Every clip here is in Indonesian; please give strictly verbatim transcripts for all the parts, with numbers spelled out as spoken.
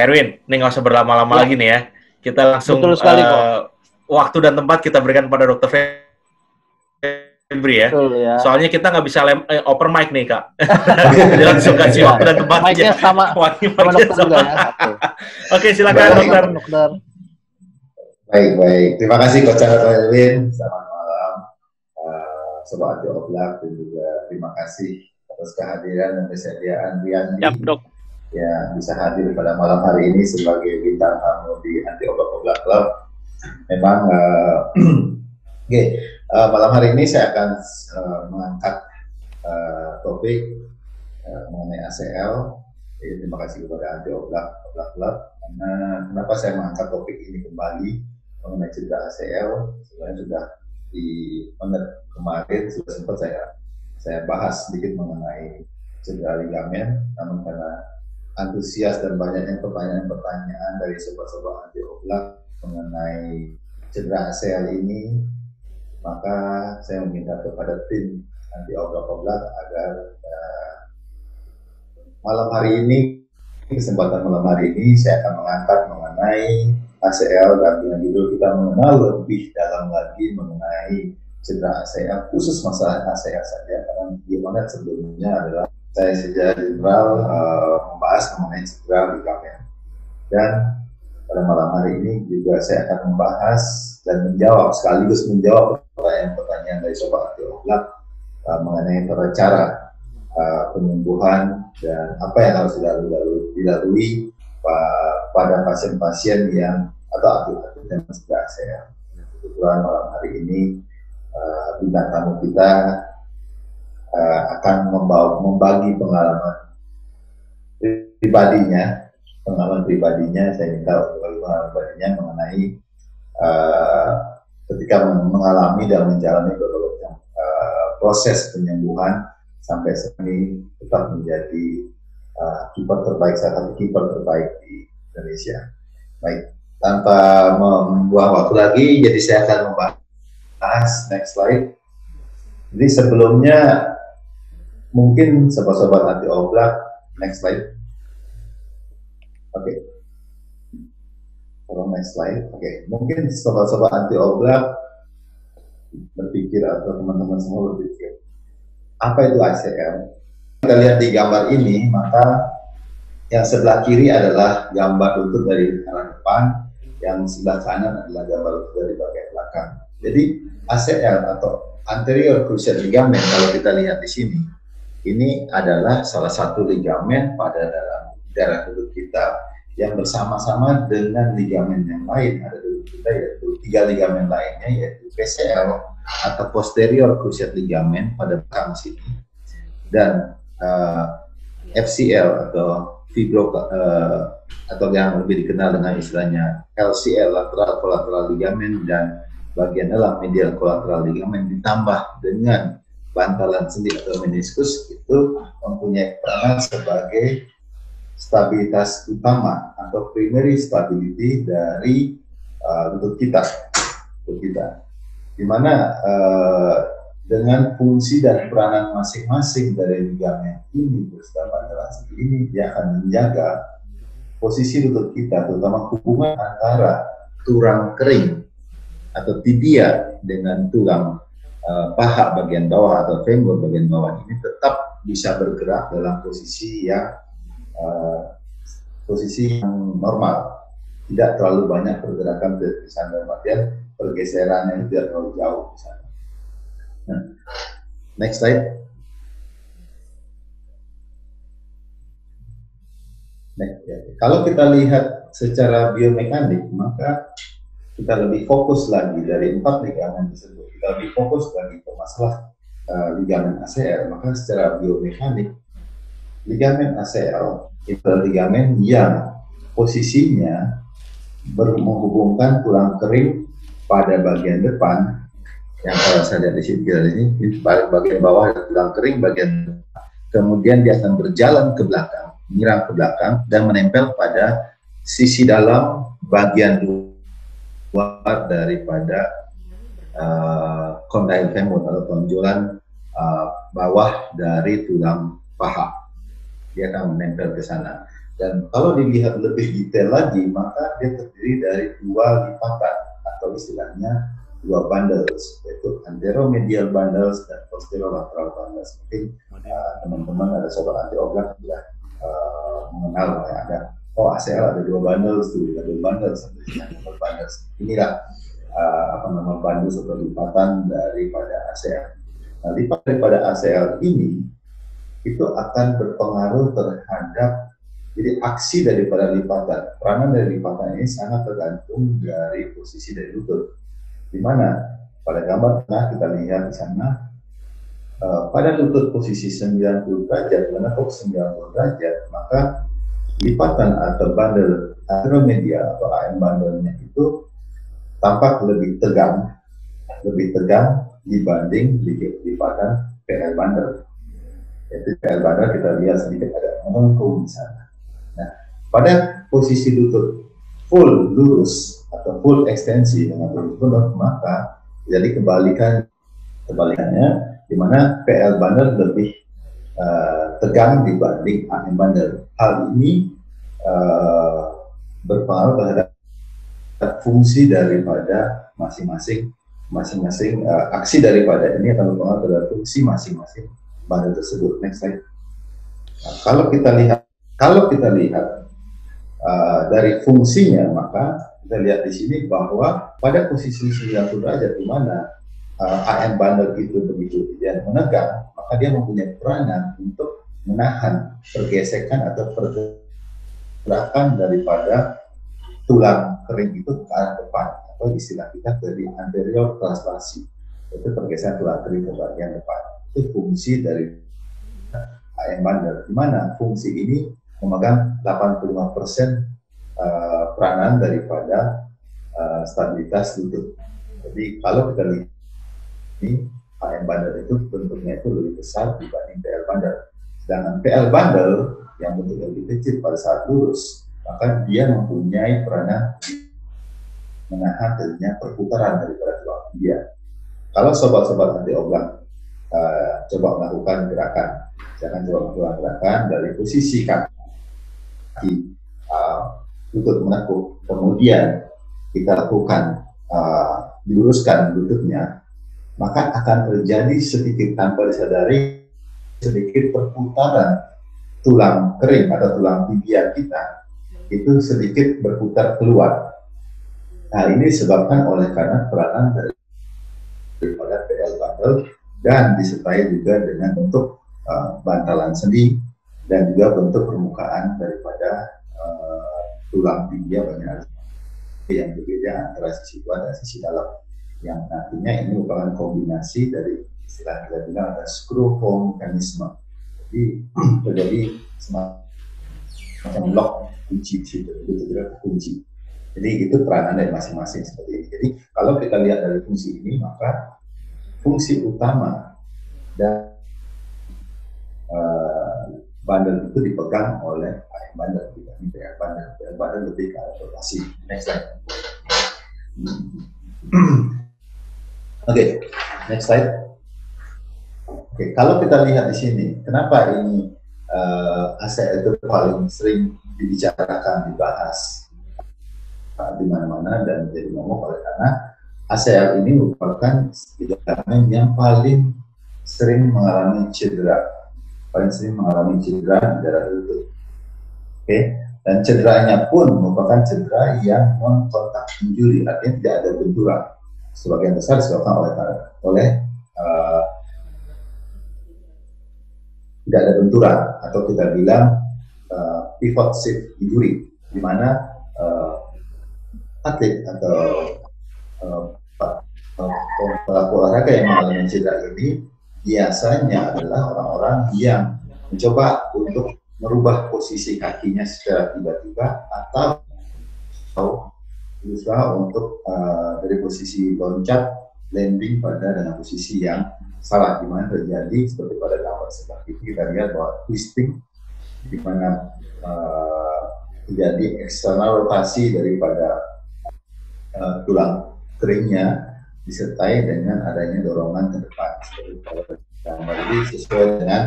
Erwin, ini nggak usah berlama-lama ya. lagi nih ya. Kita langsung sekali, uh, waktu dan tempat kita berikan pada dokter Febry ya. Betul, ya. Soalnya kita nggak bisa lem eh, open mic nih kak. Dia langsung kasih waktu dan tempat aja. Sama, sama dokter sama. Juga, ya, oke, silakan dokter. dokter. Baik baik. Terima kasih Coach Erwin. Selamat malam. Uh, Sobat Anti Oblak juga terima kasih atas kehadiran dan kesediaan Riyandi. Yap, dok. Ya, bisa hadir pada malam hari ini sebagai bintang tamu di Anti Oblak-Oblak Club. Memang, uh, oke, okay, uh, malam hari ini saya akan uh, mengangkat uh, topik uh, mengenai A C L. Jadi, terima kasih kepada Anti Oblak-Oblak Club. Karena kenapa saya mengangkat topik ini kembali mengenai cedera A C L? Sebenarnya sudah di kemarin sudah sempat saya saya bahas sedikit mengenai cedera ligamen, namun karena antusias dan banyaknya pertanyaan-pertanyaan dari sobat-sobat Anti Oblak mengenai cedera A C L ini, maka saya meminta kepada tim Anti Oblak-Oblak agar uh, malam hari ini, kesempatan malam hari ini saya akan mengangkat mengenai A C L dan dengan judul kita mengenal lebih dalam lagi mengenai cedera A C L, khusus masalah A C L saja, karena gimana sebelumnya adalah saya secara general uh, membahas mengenai cedera ligamen, dan pada malam hari ini juga saya akan membahas dan menjawab sekaligus menjawab pertanyaan-pertanyaan dari sobat Anti Oblak uh, mengenai tata cara uh, penyembuhan dan apa yang harus dilalui, dilalui uh, pada pasien-pasien yang atau atlet-atlet yang cedera A C L. Kebetulan malam hari ini uh, bintang tamu kita Uh, akan membawa, membagi pengalaman pribadinya, pengalaman pribadinya. Saya minta untuk pengalaman pribadinya mengenai uh, ketika mengalami dan menjalani berbagai uh, proses penyembuhan sampai sini tetap menjadi uh, kiper terbaik, salah satu kiper terbaik di Indonesia. Baik, tanpa membuang waktu lagi, jadi saya akan membahas next slide. Jadi sebelumnya mungkin sobat-sobat Anti Oblak, next slide. Oke. Okay. Kalau next slide, oke. Okay. Mungkin sobat-sobat Anti Oblak berpikir atau teman-teman semua berpikir, apa itu A C L? Kita lihat di gambar ini, maka yang sebelah kiri adalah gambar lutut dari arah depan, yang sebelah kanan adalah gambar lutut dari bagian belakang. Jadi A C L atau anterior cruciate ligament, kalau kita lihat di sini, ini adalah salah satu ligamen pada dalam darah lutut kita yang bersama-sama dengan ligamen yang lain ada di kita, yaitu tiga ligamen lainnya, yaitu P C L atau posterior cruciate ligament pada belakang sini, dan uh, F C L atau fibro uh, atau yang lebih dikenal dengan istilahnya L C L, lateral collateral ligament, dan bagian dalam medial collateral ligament ditambah dengan bantalan sendi atau meniskus itu mempunyai peran sebagai stabilitas utama atau primary stability dari uh, lutut kita, lutut kita. Dimana uh, dengan fungsi dan peranan masing-masing dari ligamen ini bersama bantalan sendi ini, dia akan menjaga posisi lutut kita, terutama hubungan antara tulang kering atau tibia dengan tulang uh, paha bagian bawah atau femur bagian bawah ini tetap bisa bergerak dalam posisi yang uh, posisi yang normal, tidak terlalu banyak pergerakan di sana, bagian pergeseran yang tidak terlalu jauh di sana. Nah, next slide. Next, ya. Kalau kita lihat secara biomekanik, maka kita lebih fokus lagi dari empat ligamen tersebut, kita lebih fokus lagi ke masalah uh, ligamen A C L. Maka secara biomekanik, ligamen A C L itu ligamen yang posisinya menghubungkan tulang kering pada bagian depan, yang kalau saya lihat di sini, di sini bagian bawah ada tulang kering, bagian kemudian dia akan berjalan ke belakang, menyerang ke belakang, dan menempel pada sisi dalam bagian luar daripada uh, kondyl femur atau tonjolan uh, bawah dari tulang paha. Dia akan menempel ke sana. Dan kalau dilihat lebih detail lagi, maka dia terdiri dari dua lipatan atau istilahnya dua bundles, yaitu anteromedial bundles dan posterolateral bundles. Mungkin teman-teman uh, ada sobat Anti Oblak sudah uh, mengenal ya, ada oh A C L ada dua bundles tuh, ada dua bundles, ada dua bundles. Inilah uh, apa nama bundles atau lipatan daripada A C L. Nah, lipatan daripada A C L ini itu akan berpengaruh terhadap jadi aksi daripada lipatan, peranan dari lipatan ini sangat tergantung dari posisi dari lutut. Di mana pada gambar tengah kita lihat di sana uh, pada lutut posisi sembilan puluh derajat, menekuk sembilan puluh derajat, maka lipatan atau bandel anteromedial atau A M bandelnya itu tampak lebih tegang, lebih tegang dibanding lipatan P L bandel. Yaitu P L bandel kita lihat sedikit ada melengkung di sana. Pada posisi lutut full lurus atau full ekstensi dengan lurus penuh, maka jadi kebalikan kebalikannya, di mana P L bandel lebih uh, tegang dibanding A M bandel. Hal ini uh, berpengaruh terhadap fungsi daripada masing-masing masing-masing uh, aksi daripada ini akan berpengaruh terhadap fungsi masing-masing bandel tersebut. Next slide. Nah, kalau kita lihat kalau kita lihat Uh, dari fungsinya, maka kita lihat di sini bahwa pada posisi sembilan puluh derajat di mana uh, A M bandel itu begitu dia menegang, maka dia mempunyai peranan untuk menahan pergesekan atau pergerakan daripada tulang kering itu ke arah depan, atau istilah kita dari anterior translasi, itu pergesekan tulang kering ke bagian depan. Itu fungsi dari A M bandel, di mana fungsi ini memegang delapan puluh lima persen uh, peranan daripada uh, stabilitas lutut. Jadi kalau kita lihat ini A M bandel itu bentuknya itu lebih besar dibanding P L bandel. Sedangkan P L bandel yang bentuknya lebih kecil pada saat lurus, maka dia mempunyai peranan menahan terjadinya perputaran daripada tulang dia. Kalau sobat-sobat Anti Oblak uh, coba melakukan gerakan, jangan coba melakukan gerakan dari posisi kaki. Di, uh, lutut menekuk, kemudian kita lakukan uh, diluruskan lututnya, maka akan terjadi sedikit tanpa disadari sedikit perputaran tulang kering atau tulang tibia kita itu sedikit berputar keluar. Nah, ini disebabkan oleh karena peranan dari daripada P L bandel dan disertai juga dengan bentuk uh, bantalan sendi dan juga bentuk permukaan daripada uh, tulang tibia banyak yang berbeda antara sisi luar dan sisi dalam, yang nantinya ini merupakan kombinasi dari istilah kita bilang ada screw home mekanisme. Jadi terjadi semacam lock kunci gitu, terjadi kunci. Jadi itu peranan dari masing-masing seperti ini. Jadi kalau kita lihat dari fungsi ini, maka fungsi utama dan uh, bandel itu dipegang oleh A M bandel, bukan P L bandel. P L bandel lebih ke arah rotasi. Next slide. Oke, okay, next slide. Oke, okay, kalau kita lihat di sini, kenapa ini uh, A C L itu paling sering dibicarakan, dibahas uh, di mana-mana dan jadi momok oleh karena A C L ini merupakan ligamen yang paling sering mengalami cedera. paling sering mengalami cedera di daerah lutut, oke? Okay? Dan cederanya pun merupakan cedera yang non-kontak injury, artinya tidak ada benturan. Sebagian besar disebabkan oleh oleh uh, tidak ada benturan atau kita bilang uh, pivot shift injury, di mana uh, atlet atau uh, pelaku olahraga yang mengalami cedera ini biasanya adalah orang-orang yang mencoba untuk merubah posisi kakinya secara tiba-tiba atau, atau berusaha untuk uh, dari posisi loncat landing pada dengan posisi yang salah di mana terjadi seperti pada gambar sebelah kiri kita lihat bahwa twisting di mana uh, terjadi eksternal rotasi daripada uh, tulang keringnya disertai dengan adanya dorongan ke depan seperti pada gambar ini sesuai dengan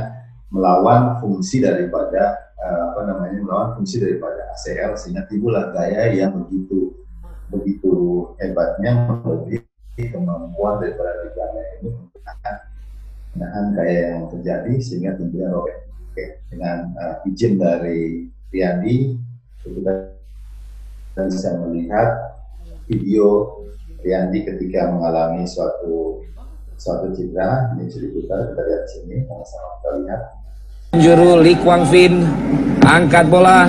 melawan fungsi daripada uh, apa namanya melawan fungsi daripada A C L sehingga timbullah gaya yang begitu begitu hebatnya memberi kemampuan daripada ligamen ini menahan menahan gaya yang terjadi sehingga timbulnya robek. Oke, dengan uh, izin dari Riyandi kita bisa melihat video Riyandi ketika mengalami suatu suatu cedera ini diputar kita lihat sini sama-sama kita lihat. Juru Lee Kwang Vin angkat bola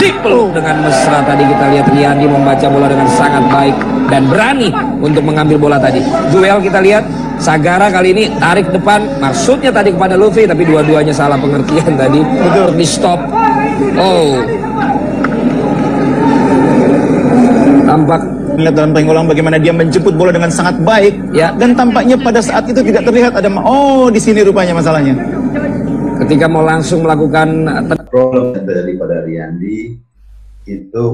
dipeluk dengan mesra tadi kita lihat Riyandi membaca bola dengan sangat baik dan berani untuk mengambil bola tadi. Duel kita lihat Sagara kali ini tarik depan maksudnya tadi kepada Luffy tapi dua-duanya salah pengertian tadi. Betul di stop. Oh. Tampak lihat dalam pengulangan bagaimana dia menjemput bola dengan sangat baik ya dan tampaknya pada saat itu tidak terlihat ada oh di sini rupanya masalahnya. Ketika mau langsung melakukan problem daripada Riyandi itu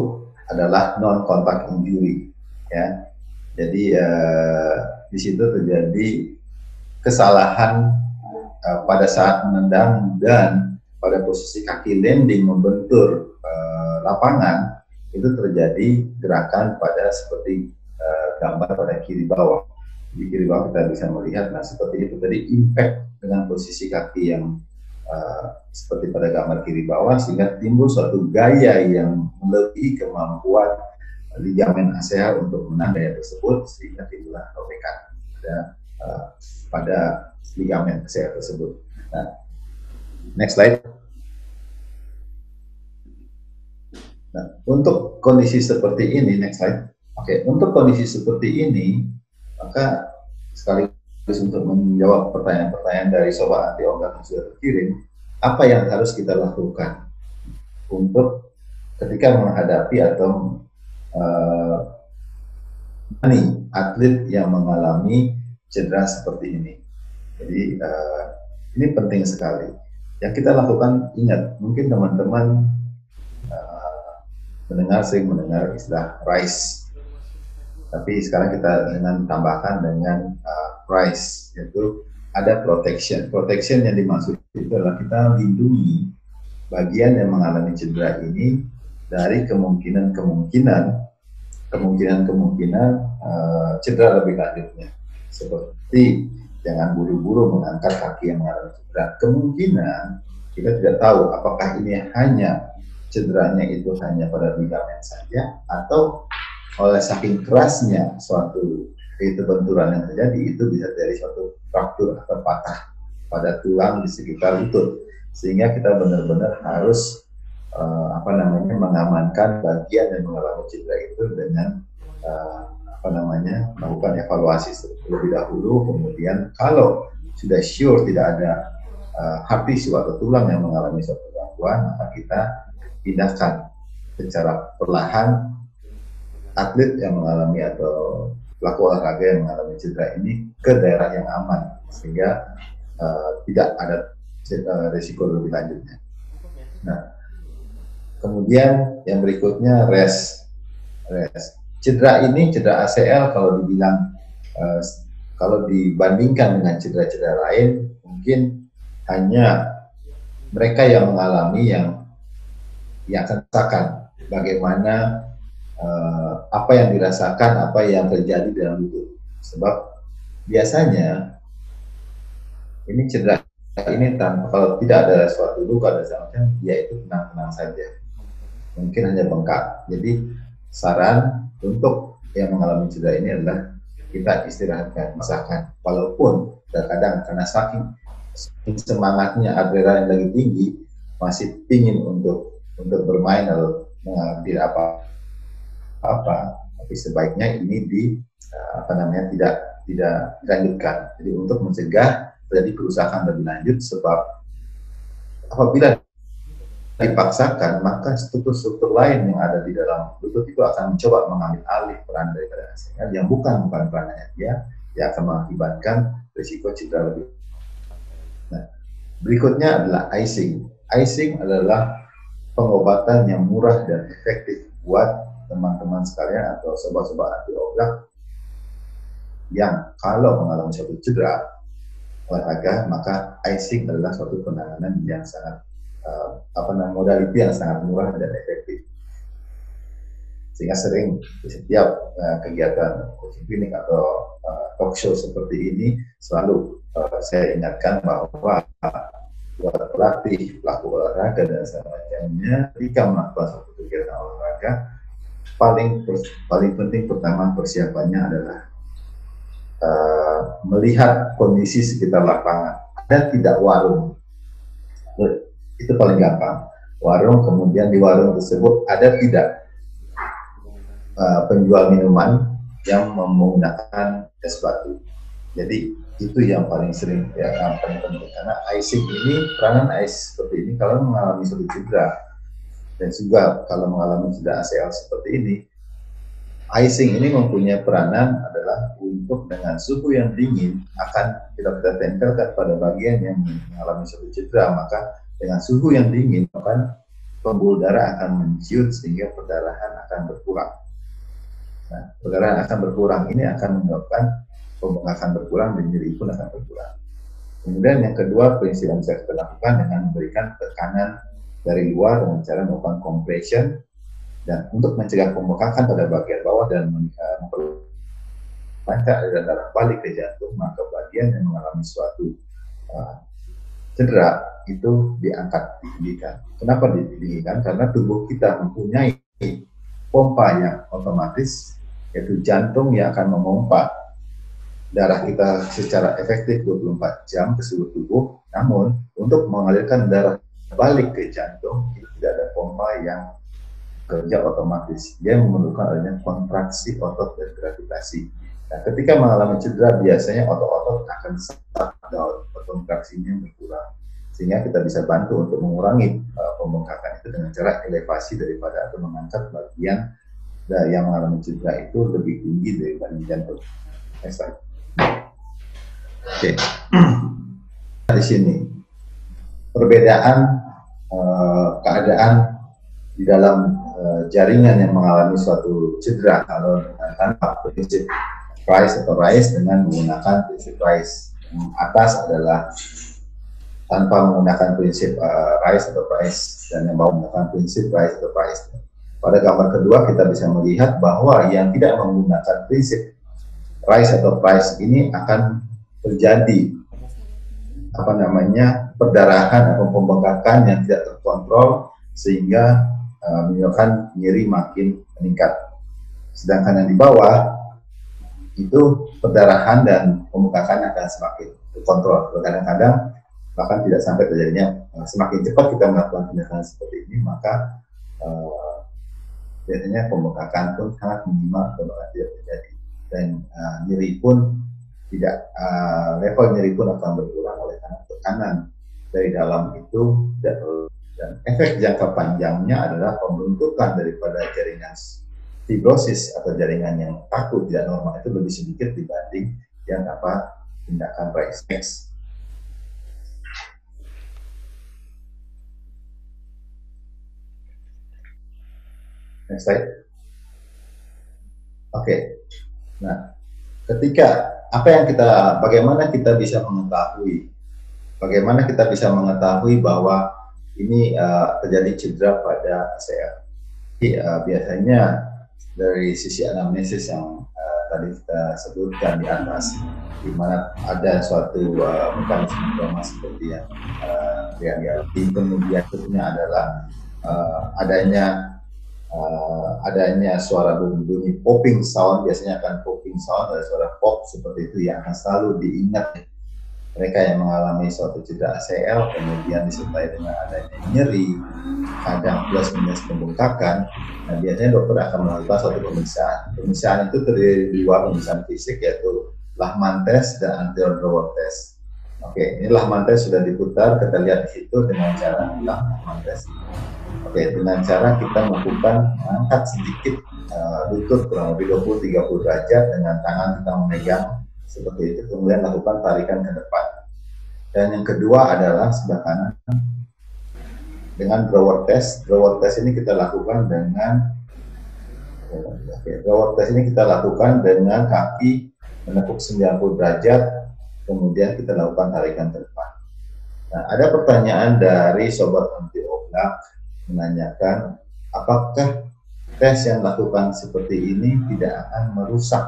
adalah non kontak injury ya. Jadi eh, di situ terjadi kesalahan eh, pada saat menendang dan pada posisi kaki landing membentur eh, lapangan itu terjadi gerakan pada seperti eh, gambar pada kiri bawah. Di kiri bawah kita bisa melihat nah seperti itu tadi impact dengan posisi kaki yang Uh, seperti pada gambar kiri bawah sehingga timbul suatu gaya yang melebihi kemampuan ligamen A C L untuk menahan gaya tersebut sehingga timbullah robekan pada uh, pada ligamen A C L tersebut. Nah, next slide. Nah, untuk kondisi seperti ini next slide. Oke, okay, untuk kondisi seperti ini maka sekali terus untuk menjawab pertanyaan-pertanyaan dari Sobat Anti Oblak yang sudah terkirim, apa yang harus kita lakukan untuk ketika menghadapi atau uh, ini, atlet yang mengalami cedera seperti ini. Jadi uh, ini penting sekali. Yang kita lakukan ingat, mungkin teman-teman uh, mendengar sering mendengar istilah RISE. Tapi sekarang kita dengan tambahkan dengan uh, RISE, yaitu ada protection. Protection yang dimaksud itu adalah kita lindungi bagian yang mengalami cedera ini dari kemungkinan-kemungkinan kemungkinan-kemungkinan uh, cedera lebih lanjutnya. Seperti jangan buru-buru mengangkat kaki yang mengalami cedera. Kemungkinan kita tidak tahu apakah ini hanya cederanya itu hanya pada ligamen saja atau oleh saking kerasnya suatu itu benturan yang terjadi itu bisa dari suatu fraktur atau patah pada tulang di sekitar lutut sehingga kita benar-benar harus uh, apa namanya mengamankan bagian yang mengalami cedera itu dengan uh, apa namanya melakukan evaluasi terlebih dahulu kemudian kalau sudah sure tidak ada uh, hard tissue atau tulang yang mengalami suatu gangguan maka kita pindahkan secara perlahan atlet yang mengalami atau pelaku olahraga yang mengalami cedera ini ke daerah yang aman sehingga uh, tidak ada risiko lebih lanjutnya. Nah, kemudian yang berikutnya rest. Rest. Cedera ini cedera A C L kalau dibilang uh, kalau dibandingkan dengan cedera-cedera lain mungkin hanya mereka yang mengalami yang yang rasakan bagaimana Uh, apa yang dirasakan, apa yang terjadi dalam lutut. Sebab biasanya ini cedera ini tanpa kalau tidak ada suatu luka dan sebagainya, dia itu tenang-tenang saja. Mungkin hanya bengkak. Jadi saran untuk yang mengalami cedera ini adalah kita istirahatkan, masakan. Walaupun terkadang karena saking semangatnya adrenalin lagi tinggi, masih ingin untuk untuk bermain atau mengambil apa. apa tapi sebaiknya ini di uh, apa namanya tidak tidak dilanjutkan jadi untuk mencegah terjadi kerusakan lebih lanjut sebab apabila dipaksakan maka struktur-struktur lain yang ada di dalam lutut itu akan mencoba mengambil alih peran daripada A C L yang bukan bukan perannya dia, dia akan mengakibatkan risiko cedera lebih. Nah, berikutnya adalah icing. Icing adalah pengobatan yang murah dan efektif buat teman-teman sekalian atau sobat-sobat anti oblak yang kalau mengalami suatu cedera olahraga, maka icing adalah suatu penanganan yang sangat uh, apa namanya modaliti yang sangat murah dan efektif. Sehingga sering di setiap uh, kegiatan coaching clinic atau uh, talk show seperti ini selalu uh, saya ingatkan bahwa buat pelatih, pelaku olahraga dan sebagainya, jika melakukan suatu kegiatan olahraga, paling paling penting pertama persiapannya adalah uh, melihat kondisi sekitar lapangan. Ada tidak warung, itu paling gampang. Warung, kemudian di warung tersebut ada tidak Uh, penjual minuman yang menggunakan es batu. Jadi itu yang paling sering ya, paling penting karena icing ini, peranan ice seperti ini kalau mengalami suatu cedera dan juga kalau mengalami cedera A C L seperti ini, icing ini mempunyai peranan adalah untuk dengan suhu yang dingin akan kita kita tempelkan pada bagian yang mengalami suatu cedera, maka dengan suhu yang dingin akan pembuluh darah akan menciut sehingga perdarahan akan berkurang. Nah, perdarahan akan berkurang ini akan menyebabkan pembengkakan berkurang dan nyeri pun akan berkurang. Kemudian yang kedua, prinsip yang bisa kita lakukan dengan memberikan tekanan dari luar dengan cara melakukan compression dan untuk mencegah pembengkakan pada bagian bawah dan memperlancar aliran darah balik ke jantung, maka bagian yang mengalami suatu uh, cedera itu diangkat, ditinggikan. Kenapa ditinggikan? Karena tubuh kita mempunyai pompa yang otomatis, yaitu jantung yang akan memompa darah kita secara efektif dua puluh empat jam ke seluruh tubuh. Namun, untuk mengalirkan darah balik ke jantung, itu tidak ada pompa yang kerja otomatis. Dia memerlukan adanya kontraksi otot dan gravitasi. Nah, ketika mengalami cedera, biasanya otot-otot akan stuck down, kontraksinya berkurang. Sehingga kita bisa bantu untuk mengurangi uh, pembengkakan itu dengan cara elevasi daripada atau mengangkat bagian dari yang mengalami cedera itu lebih tinggi daripada jantung. Next slide. Oke. Okay. Di sini perbedaan uh, keadaan di dalam uh, jaringan yang mengalami suatu cedera kalau tanpa prinsip rise atau rise dengan menggunakan prinsip rise. Yang atas adalah tanpa menggunakan prinsip uh, rise atau price, dan yang bawah menggunakan prinsip rise atau price. Pada gambar kedua kita bisa melihat bahwa yang tidak menggunakan prinsip rise atau price ini akan terjadi apa namanya perdarahan atau pembengkakan yang tidak terkontrol sehingga uh, menyebabkan nyeri makin meningkat. Sedangkan yang di bawah itu perdarahan dan pembengkakan akan semakin terkontrol. Kadang-kadang bahkan tidak sampai terjadinya, semakin cepat kita melakukan tindakan seperti ini, maka uh, biasanya pembengkakan pun sangat minimal atau tidak terjadi. Dan uh, nyeri pun tidak, uh, level nyeri pun akan berkurang oleh karena tekanan dari dalam itu. Dan, dan efek jangka panjangnya adalah pembentukan daripada jaringan fibrosis atau jaringan yang kaku tidak normal itu lebih sedikit dibanding yang apa tindakan refleks. Next slide. Oke. Okay. Nah, ketika apa yang kita, bagaimana kita bisa mengetahui, bagaimana kita bisa mengetahui bahwa ini uh, terjadi cedera pada A C L? Jadi, uh, biasanya dari sisi anamnesis yang uh, tadi kita sebutkan di atas, di mana ada suatu uh, mekanisme trauma seperti yang uh, Riyandi, kemudian adalah uh, adanya Uh, adanya suara bunyi popping sound, biasanya akan popping sound, ada suara pop seperti itu yang akan selalu diingat mereka yang mengalami suatu cedera A C L, kemudian disertai dengan adanya nyeri, kadang plus minus pembengkakan. Nah, biasanya dokter akan melakukan suatu pemeriksaan. Pemeriksaan itu terdiri di luar pemeriksaan fisik, yaitu Lahmann test dan anterior drawer test. Oke, okay, ini Lahmann test sudah diputar, kita lihat di situ dengan cara Lahmann test. Oke, okay, dengan cara kita melakukan mengangkat sedikit uh, lutut kurang lebih dua puluh sampai tiga puluh derajat dengan tangan kita memegang Seperti itu, kemudian lakukan tarikan ke depan. Dan yang kedua adalah sebelah kanan dengan drawer test. Drawer test ini kita lakukan dengan drawer test ini kita lakukan dengan kaki menekuk sembilan puluh derajat, kemudian kita lakukan tarikan ke depan. Nah, ada pertanyaan dari Sobat Anti Oblak menanyakan, apakah tes yang lakukan seperti ini tidak akan merusak?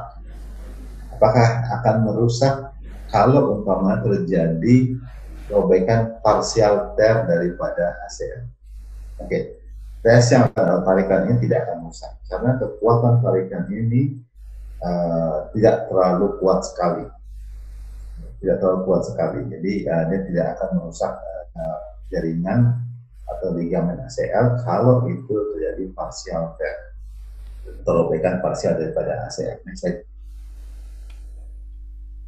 Apakah akan merusak kalau umpamanya terjadi perbaikan parsial tear daripada A C L? Oke, okay. Tes yang tarikan ini tidak akan rusak karena kekuatan tarikan ini uh, tidak terlalu kuat sekali, tidak terlalu kuat sekali. Jadi uh, dia tidak akan merusak uh, jaringan atau ligamen A C L kalau itu terjadi parsial tear, perbaikan parsial daripada A C L. Next slide.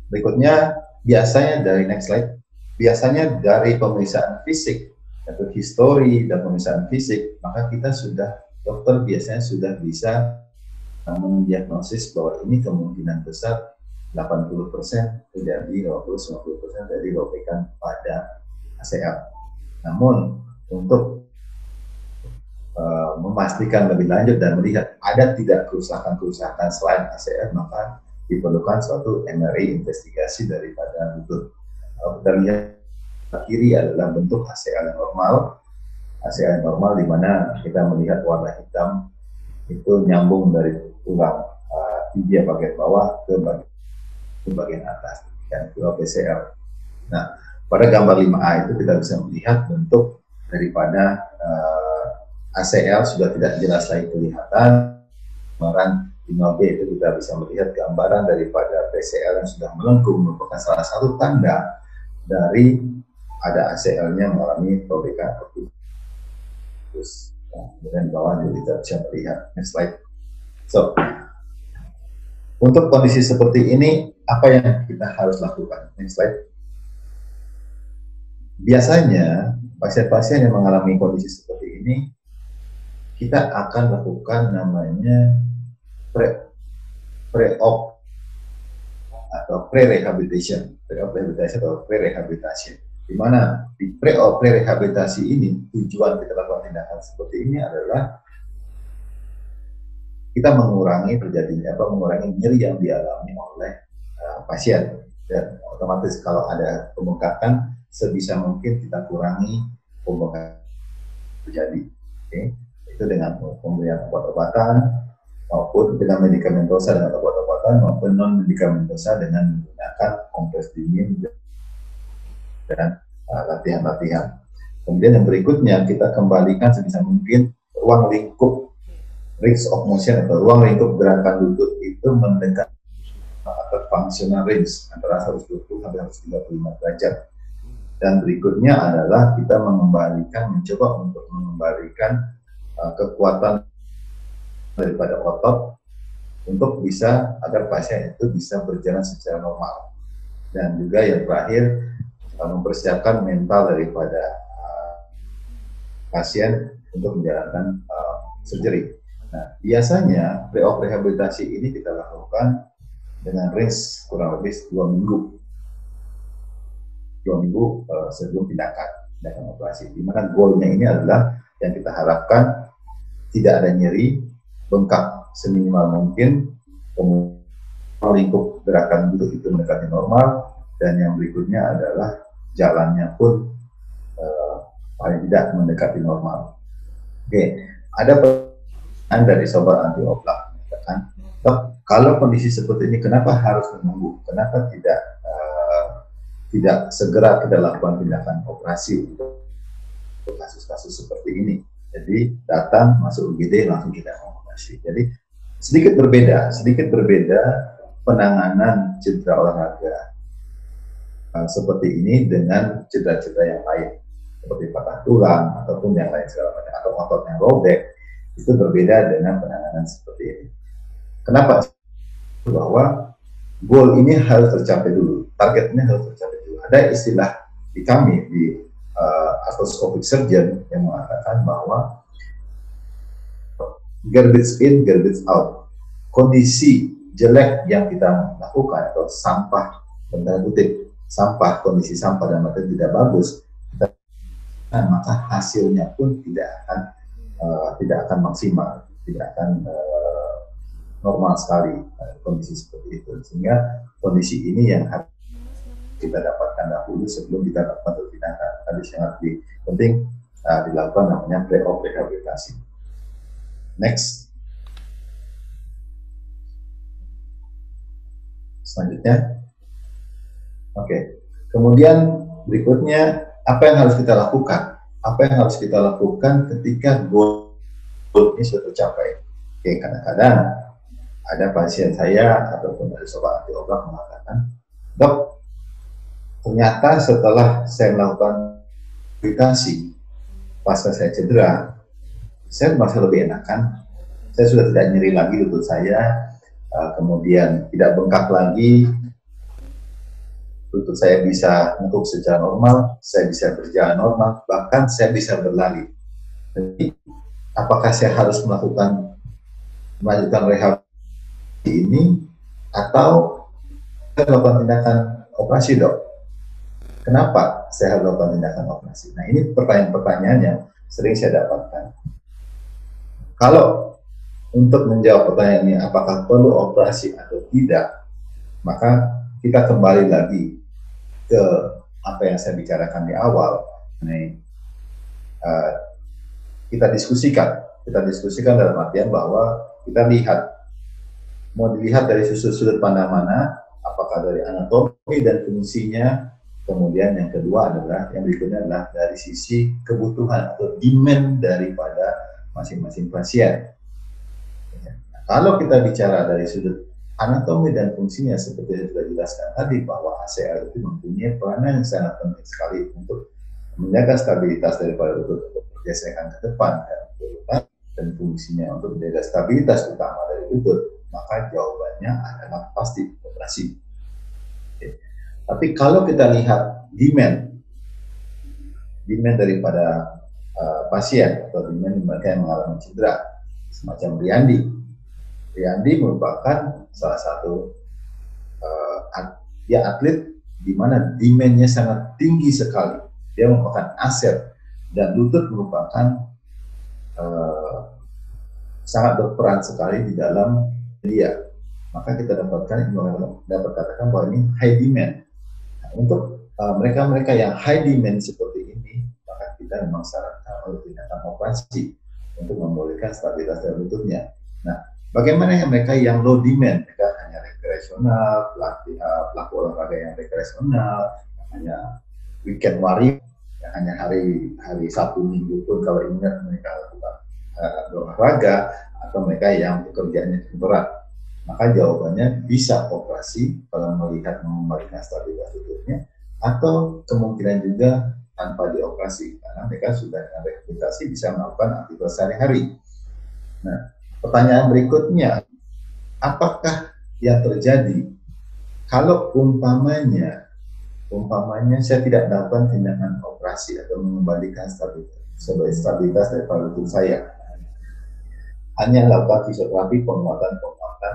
Berikutnya biasanya dari next slide. Biasanya dari pemeriksaan fisik atau histori dan pemeriksaan fisik, maka kita sudah, dokter biasanya sudah bisa mendiagnosis bahwa ini kemungkinan besar delapan puluh persen terjadi lima puluh sampai sembilan puluh persen dari robekan pada A C L. Namun untuk uh, memastikan lebih lanjut dan melihat ada tidak kerusakan-kerusakan selain A C L, maka diperlukan suatu M R I investigasi daripada lutut. Kalau kita lihat kiri adalah bentuk A C L yang normal, A C L yang normal di mana kita melihat warna hitam itu nyambung dari tulang uh, tibia bagian bawah ke bagian, ke bagian atas dan itu A C L. Nah, pada gambar lima A itu kita bisa melihat bentuk daripada uh, A C L sudah tidak jelas lagi kelihatan. Barang lima B itu kita bisa melihat gambaran daripada P C L yang sudah melengkung, merupakan salah satu tanda dari ada A C L-nya mengalami perbaikan. Terus kemudian bawah kita bisa melihat next slide. So, untuk kondisi seperti ini apa yang kita harus lakukan? Next slide. Biasanya pasien-pasien yang mengalami kondisi seperti ini kita akan lakukan namanya pre pre-op atau pre-rehabilitation, pre-op rehabilitasi atau pre-rehabilitasi. Di mana di pre-op pre-rehabilitasi ini tujuan kita lakukan tindakan seperti ini adalah kita mengurangi terjadinya apa mengurangi nyeri yang dialami oleh uh, pasien, dan otomatis kalau ada pembengkakan sebisa mungkin kita kurangi pembengkakan terjadi. Okay. Itu dengan pemberian obat-obatan maupun dengan medikamentosa dengan obat-obatan maupun non medikamentosa dengan menggunakan kompres dingin dan latihan-latihan. Uh, Kemudian yang berikutnya kita kembalikan sebisa mungkin ruang lingkup range of motion atau ruang lingkup gerakan lutut itu mendekat atau functional range antara seratus dua puluh sampai seratus tiga puluh lima derajat. Dan berikutnya adalah kita mengembalikan, mencoba untuk mengembalikan uh, kekuatan daripada otot untuk bisa agar pasien itu bisa berjalan secara normal. Dan juga yang terakhir mempersiapkan mental daripada uh, pasien untuk menjalankan uh, surgery. Nah, biasanya pre-op rehabilitasi ini kita lakukan dengan range kurang lebih dua minggu, dua minggu uh, sebelum tindakan tindakan operasi. Di mana goalnya ini adalah yang kita harapkan tidak ada nyeri, bengkak seminimal mungkin, kemudian lingkup gerakan lutut itu mendekati normal, dan yang berikutnya adalah jalannya pun uh, paling tidak mendekati normal. Oke, okay. Ada pertanyaan dari Sobat Anti Oblak, kalau kondisi seperti ini kenapa harus menunggu? Kenapa tidak uh, tidak segera kita lakukan tindakan operasi untuk kasus-kasus seperti ini? Jadi datang masuk U G D langsung kita operasi. Jadi sedikit berbeda, sedikit berbeda penanganan cedera olahraga seperti ini dengan cedera-cedera yang lain seperti patah tulang ataupun yang lain segala macam atau otot yang robek, itu berbeda dengan penanganan seperti ini. Kenapa? Bahwa goal ini harus tercapai dulu, targetnya harus tercapai dulu. Ada istilah di kami di uh, arthroscopic surgeon yang mengatakan bahwa garbage in, garbage out. Kondisi jelek yang kita lakukan atau sampah, tanda kutip sampah, kondisi sampah dan materi tidak bagus, kita, maka hasilnya pun tidak akan uh, tidak akan maksimal, tidak akan uh, normal sekali uh, kondisi seperti itu. Sehingga kondisi ini yang harus kita dapatkan dahulu sebelum kita melakukan tindakan. Tadi yang lebih penting uh, dilakukan namanya pre-op rehabilitasi. Next. Selanjutnya, oke. Okay. Kemudian berikutnya, apa yang harus kita lakukan? Apa yang harus kita lakukan ketika goal ini sudah tercapai? Oke, okay, kadang-kadang ada pasien saya ataupun dari sobat Anti Oblak mengatakan, dok, ternyata setelah saya melakukan rehabilitasi, pasca saya cedera, saya merasa lebih enakan, saya sudah tidak nyeri lagi lutut saya, kemudian tidak bengkak lagi, lutut saya bisa mengutuk secara normal, saya bisa berjalan normal, bahkan saya bisa berlari. Jadi, apakah saya harus melakukan melanjutkan rehabilitasi ini atau melakukan tindakan operasi, dok? Kenapa saya harus melakukan tindakan operasi? Nah, ini pertanyaan-pertanyaan yang sering saya dapatkan. Kalau untuk menjawab pertanyaannya apakah perlu operasi atau tidak, maka kita kembali lagi ke apa yang saya bicarakan di awal. Ini, uh, kita diskusikan, kita diskusikan dalam artian bahwa kita lihat, mau dilihat dari sudut-sudut pandang mana, apakah dari anatomi dan fungsinya. Kemudian yang kedua adalah, yang berikutnya adalah dari sisi kebutuhan atau demand daripada masing-masing pasien. Nah, kalau kita bicara dari sudut anatomi dan fungsinya, seperti yang sudah dijelaskan tadi, bahwa A C L itu mempunyai peranan yang sangat penting sekali untuk menjaga stabilitas daripada lutut untuk pergesekan ke depan dan perubahan, dan fungsinya untuk menjaga stabilitas utama dari lutut, maka jawabannya adalah pasti operasi. Oke. Tapi kalau kita lihat demand, demand daripada Uh, pasien atau dengan mereka yang mengalami cedera semacam Riyandi. Riyandi merupakan salah satu uh, at, ya atlet di mana demand-nya sangat tinggi sekali. Dia merupakan aset dan lutut merupakan uh, sangat berperan sekali di dalam dia. Maka kita dapatkan dapat katakan bahwa ini high demand. Nah, untuk mereka-mereka uh, yang high demand seperti ini, maka kita memang saran tindakan operasi untuk memulihkan stabilitas dari lututnya. Nah, bagaimana yang mereka yang low demand, mereka hanya rekreasional, pelaku, pelaku olahraga yang rekreasional, yang hanya weekend warrior, yang hanya hari hari Sabtu Minggu pun kalau ingat mereka lakukan uh, olahraga, atau mereka yang pekerjaannya berat, maka jawabannya bisa operasi kalau melihat memulihkan stabilitas lututnya, atau kemungkinan juga tanpa dioperasi, karena mereka sudah dengan rehabilitasi bisa melakukan aktivitas sehari-hari. Nah, pertanyaan berikutnya, apakah yang terjadi kalau umpamanya, umpamanya saya tidak dapat tindakan operasi atau mengembalikan stabilitas, stabilitas dari lutut saya? Hanya lakukan fisioterapi, penguatan-penguatan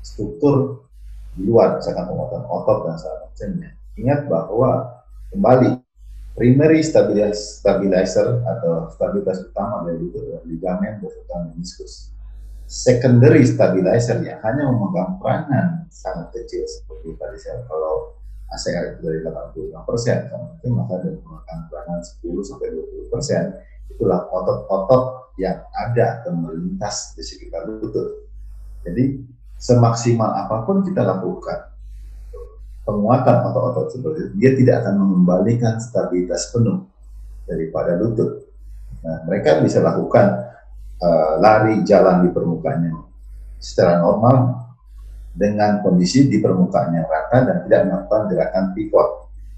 struktur di luar, misalkan penguatan otot dan sebagainya. Ingat bahwa kembali primary stabilizer atau stabilitas utama dari lutut adalah ligamen beserta meniskus. Secondary stabilizer yang hanya memegang peranan sangat kecil, seperti tadi saya kalau A C L itu dari delapan puluh lima persen, maka ada memegang peranan sepuluh sampai dua puluh persen. Itulah otot-otot yang ada atau melintas di sekitar lutut. Jadi semaksimal apapun kita lakukan penguatan otot-otot seperti itu, dia tidak akan mengembalikan stabilitas penuh daripada lutut. Nah, mereka bisa lakukan uh, lari, jalan di permukaannya secara normal dengan kondisi di permukaannya rata dan tidak melakukan gerakan pivot.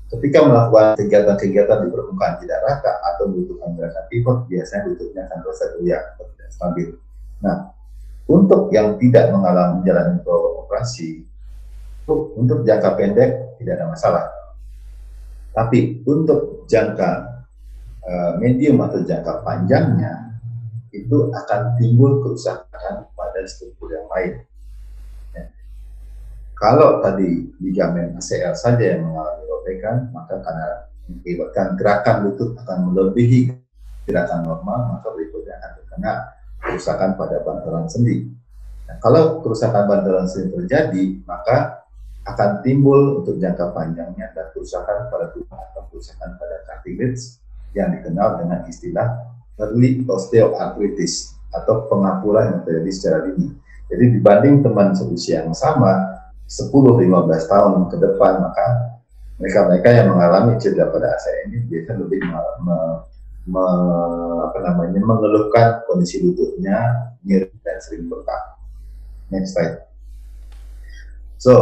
Ketika melakukan kegiatan-kegiatan di permukaan tidak rata atau melakukan gerakan pivot, biasanya lututnya akan terasa goyang atau tidak stabil. Nah, untuk yang tidak mengalami jalan operasi, untuk jangka pendek tidak ada masalah, tapi untuk jangka uh, medium atau jangka panjangnya itu akan timbul kerusakan pada struktur yang lain. Ya. Kalau tadi ligamen A C L saja yang mengalami robekan, maka karena melibatkan gerakan lutut akan melebihi gerakan normal, maka berikutnya akan terkena kerusakan pada bantalan sendi. Nah, kalau kerusakan bantalan sendi terjadi, maka akan timbul untuk jangka panjangnya dan kerusakan pada tulang atau kerusakan pada cartilage yang dikenal dengan istilah early osteoarthritis atau pengapuran yang terjadi secara dini. Jadi dibanding teman seusia yang sama sepuluh sampai lima belas tahun ke depan, maka mereka-mereka yang mengalami cedera pada A C L ini biasanya lebih me, me, me, apa namanya, mengeluhkan kondisi lututnya nyeri dan sering bengkak. Next slide. So,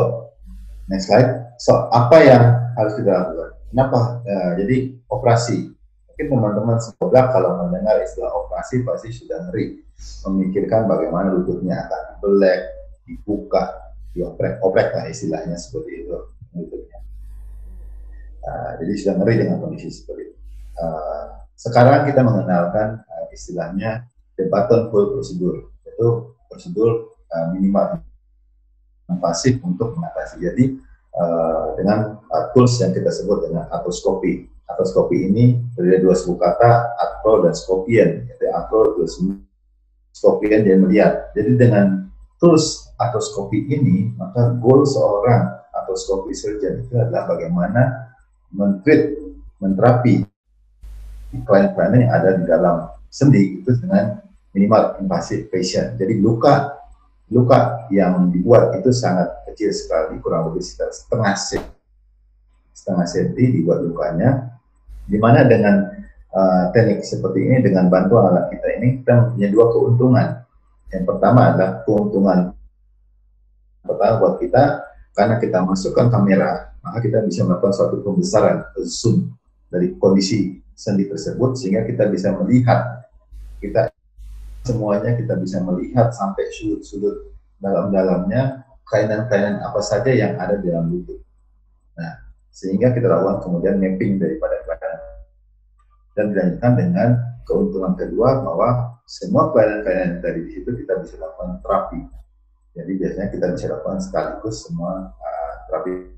next slide. So, apa yang harus kita lakukan? Kenapa? Nah, jadi operasi. Mungkin teman-teman semoga kalau mendengar istilah operasi pasti sudah ngeri, memikirkan bagaimana lututnya akan dibelek, dibuka, dioprek-oprek lah istilahnya seperti itu. Uh, jadi sudah ngeri dengan kondisi seperti itu. Uh, sekarang kita mengenalkan uh, istilahnya the buttonhole procedure, yaitu prosedur uh, minimal invasif untuk mengatasi. Jadi uh, dengan uh, tools yang kita sebut dengan arthroskopi. Arthroskopi ini terdiri dari dua suku kata, arthro dan skopien. Jadi arthro plus skopien dia melihat. Jadi dengan tools arthroskopi ini, maka goal seorang arthroskopi surgeon itu adalah bagaimana men-treat, menterapi klien-kliennya yang ada di dalam sendi itu dengan minimal invasive fashion. Jadi luka luka yang dibuat itu sangat kecil sekali, kurang lebih sekitar setengah senti, setengah senti dibuat lukanya, dimana dengan uh, teknik seperti ini, dengan bantuan alat kita ini, kita punya dua keuntungan. Yang pertama adalah keuntungan pertama buat kita, karena kita masukkan kamera, maka kita bisa melakukan suatu pembesaran zoom dari kondisi sendi tersebut, sehingga kita bisa melihat, kita semuanya kita bisa melihat sampai sudut-sudut dalam-dalamnya, kelainan-kelainan apa saja yang ada di dalam lutut. Nah, sehingga kita lakukan kemudian mapping daripada kelainan. Dan dilanjutkan dengan keuntungan kedua, bahwa semua kelainan-kelainan dari situ kita bisa lakukan terapi. Jadi biasanya kita bisa lakukan sekaligus semua uh, terapi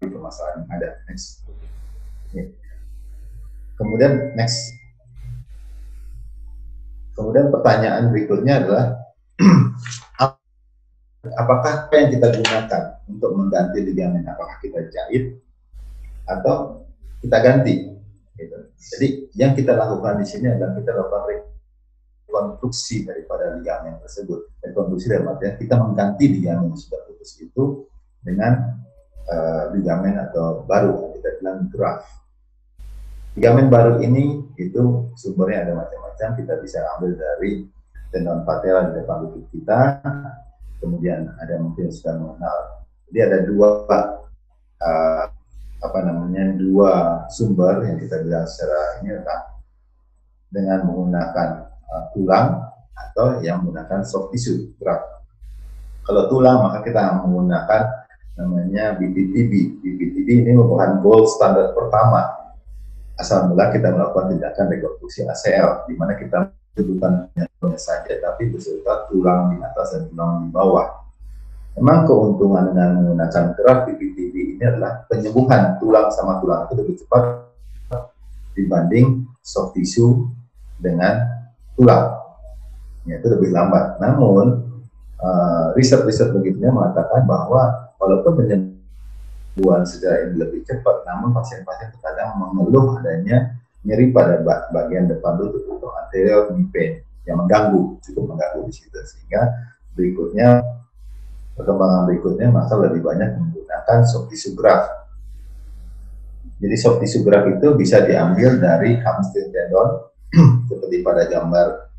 permasalahan yang ada. Next. Okay. Kemudian next. Kemudian pertanyaan berikutnya adalah apakah apa yang kita gunakan untuk mengganti ligamen? Apakah kita jahit atau kita ganti? Gitu. Jadi yang kita lakukan di sini adalah kita lakukan rekonstruksi daripada ligamen tersebut. Rekonstruksi dalam artian kita mengganti ligamen yang sudah putus itu dengan uh, ligamen atau baru, kita bilang graft. Ligamen baru ini itu sumbernya ada macam-macam, kita bisa ambil dari tendon patella di depan lutut kita, kemudian ada mungkin sudah mengenal. Jadi ada dua uh, apa namanya dua sumber yang kita bilang secara ini adalah dengan menggunakan tulang atau yang menggunakan soft tissue graft. Kalau tulang maka kita menggunakan namanya B P T B. B P T B ini merupakan gold standar pertama asal mula kita melakukan tindakan rekonstruksi A C L, di mana kita bukan hanya saja tapi beserta tulang di atas dan tulang di bawah. Memang keuntungan dengan menggunakan graft B P T B ini adalah penyembuhan tulang sama tulang itu lebih cepat dibanding soft tissue dengan tulang, yaitu lebih lambat. Namun uh, riset-riset begitunya mengatakan bahwa walaupun penyembuhan secara ini lebih cepat, namun pasien-pasien terkadang mengeluh adanya nyeri pada bagian depan lutut atau anterior knee pain yang mengganggu, cukup mengganggu di situ. Sehingga berikutnya perkembangan berikutnya maka lebih banyak menggunakan soft tissue graft. Jadi soft tissue graft itu bisa diambil dari hamstring tendon seperti pada gambar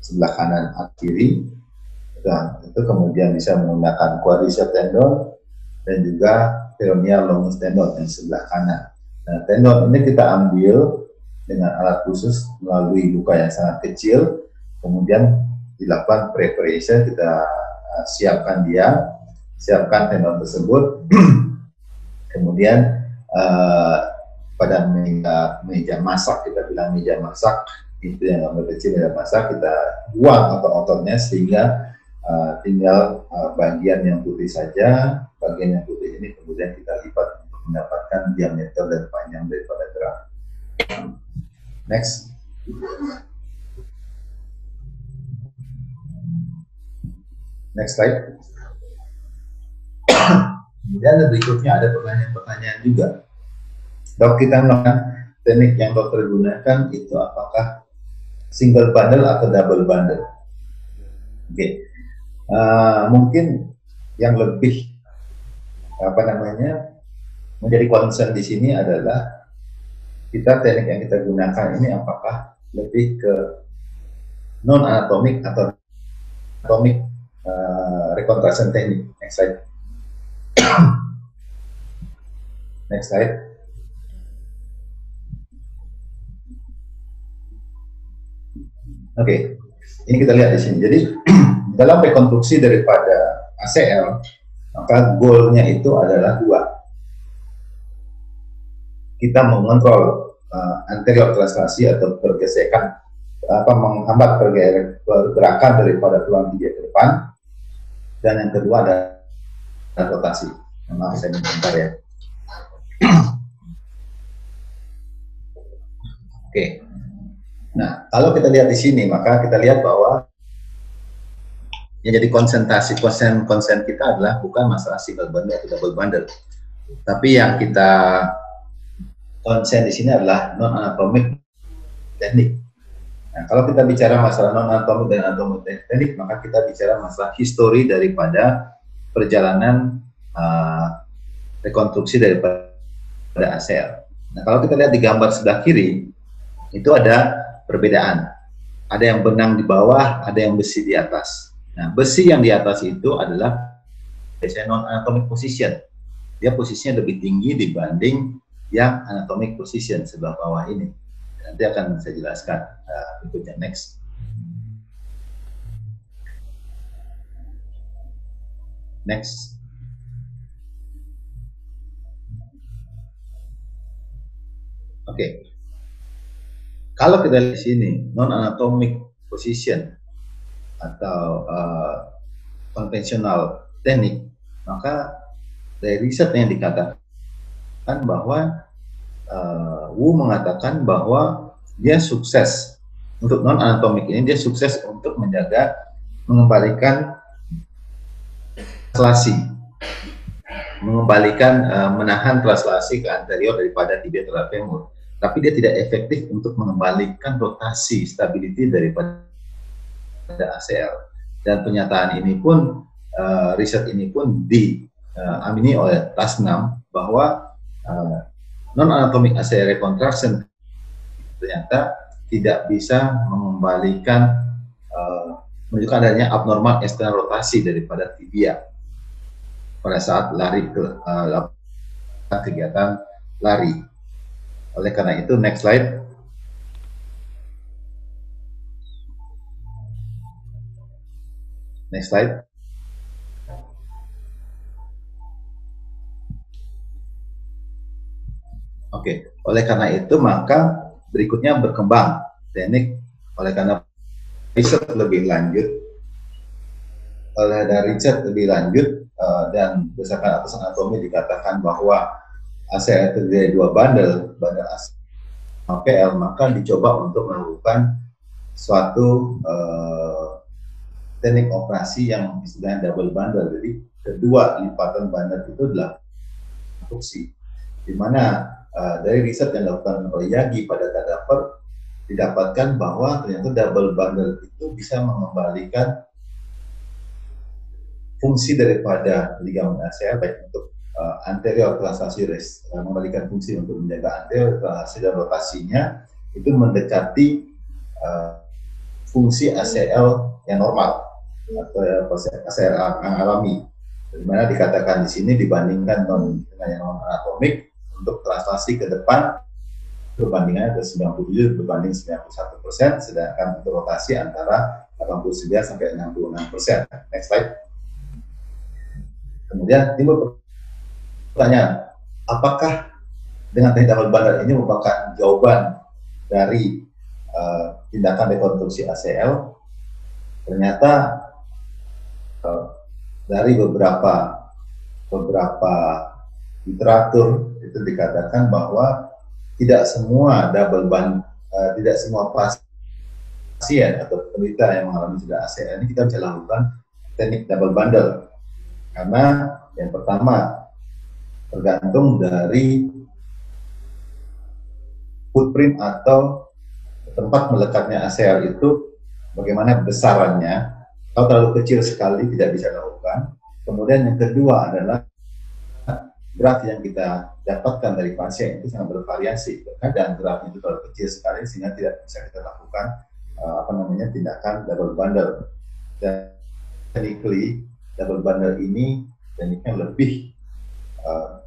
sebelah kanan kiri, dan itu kemudian bisa menggunakan quadriceps tendon dan juga peroneal longus tendon yang sebelah kanan. Nah, tendon ini kita ambil dengan alat khusus melalui luka yang sangat kecil, kemudian dilakukan preparation, kita siapkan dia, siapkan tendon tersebut, kemudian uh, pada meja, meja masak, kita bilang meja masak, itu yang gambar kecil meja masak, kita buang otot-ototnya sehingga uh, tinggal uh, bagian yang putih saja, bagian yang putih ini kemudian kita lipat untuk mendapatkan diameter dan panjang daripada graf. Next. Next slide. Kemudian berikutnya ada pertanyaan-pertanyaan juga. Dok, kita melakukan teknik yang dokter gunakan itu apakah single bundle atau double bundle? Oke, okay. uh, mungkin yang lebih apa namanya menjadi concern di sini adalah kita teknik yang kita gunakan ini apakah lebih ke non anatomik atau anatomik uh, reconstruction teknik. Next slide. Next slide. Oke, okay. Ini kita lihat di sini. Jadi dalam rekonstruksi daripada A C L, maka goalnya itu adalah dua. Kita mengontrol uh, anterior translasi atau pergesekan, apa menghambat pergerakan daripada tulang iga ke depan. Dan yang kedua ada rotasi. Maaf saya bentar ya. Oke. Okay. Nah, kalau kita lihat di sini, maka kita lihat bahwa yang jadi konsentrasi konsen konsen kita adalah bukan masalah single bundle atau double bundle, tapi yang kita konsen di sini adalah non anatomic teknik. Nah, kalau kita bicara masalah non anatomic dan anatomic teknik, maka kita bicara masalah histori daripada perjalanan uh, rekonstruksi daripada A C L. Nah, kalau kita lihat di gambar sebelah kiri, itu ada perbedaan, ada yang benang di bawah, ada yang besi di atas. Nah, besi yang di atas itu adalah biasanya non-anatomic position, dia posisinya lebih tinggi dibanding yang anatomic position sebelah bawah ini. Nanti akan saya jelaskan uh, berikutnya. Next. Next. Oke. Okay. Kalau kita lihat di sini, non-anatomic position atau uh, konvensional teknik, maka dari riset yang dikatakan bahwa uh, Wu mengatakan bahwa dia sukses untuk non-anatomic ini, dia sukses untuk menjaga, mengembalikan translasi, mengembalikan, uh, menahan translasi ke anterior daripada tibia terhadap femur. Tapi dia tidak efektif untuk mengembalikan rotasi stability daripada A C L. Dan pernyataan ini pun, uh, riset ini pun diamini uh, oleh Tasnam bahwa uh, non-anatomic A C L reconstruction ternyata tidak bisa mengembalikan, uh, menunjukkan adanya abnormal external rotasi daripada tibia pada saat lari ke uh, kegiatan lari. Oleh karena itu, next slide. Next slide. Oke, oleh karena itu maka berikutnya berkembang teknik oleh karena riset lebih lanjut, oleh dari riset lebih lanjut uh, dan berdasarkan atas anatomi dikatakan bahwa A C L terdiri dari dua bundle, bundle A C L, maka dicoba untuk melakukan suatu uh, teknik operasi yang istilahnya double bundle. Jadi kedua lipatan bundle itu adalah fungsi, di mana uh, dari riset yang dilakukan oleh Yagi pada cadaver didapatkan bahwa ternyata double bundle itu bisa mengembalikan fungsi daripada ligamen A C L baik untuk Uh, anterior translasi res, uh, membalikan fungsi untuk menjaga anterior translasi dan rotasinya itu mendekati uh, fungsi A C L yang normal atau A C L yang alami, dimana dikatakan di sini dibandingkan non, dengan yang non anatomik untuk translasi ke depan perbandingannya sembilan puluh tujuh berbanding sembilan puluh satu persen, sedangkan untuk rotasi antara delapan puluh sembilan sampai enam puluh enam persen. Next slide. Kemudian timbul pertanyaan, apakah dengan teknik double bundle ini merupakan jawaban dari uh, tindakan rekonstruksi A C L? Ternyata dari beberapa beberapa literatur itu dikatakan bahwa tidak semua double band, uh, tidak semua pasien atau penderita yang mengalami cedera A C L ini kita bisa lakukan teknik double bundle, karena yang pertama tergantung dari footprint atau tempat melekatnya A C L itu bagaimana besarannya. Kalau terlalu kecil sekali tidak bisa dilakukan. Kemudian yang kedua adalah graf yang kita dapatkan dari pasien itu sangat bervariasi. Kadang grafnya itu terlalu kecil sekali sehingga tidak bisa kita lakukan uh, apa namanya tindakan double bundle. Dan technically double bundle ini tekniknya lebih uh,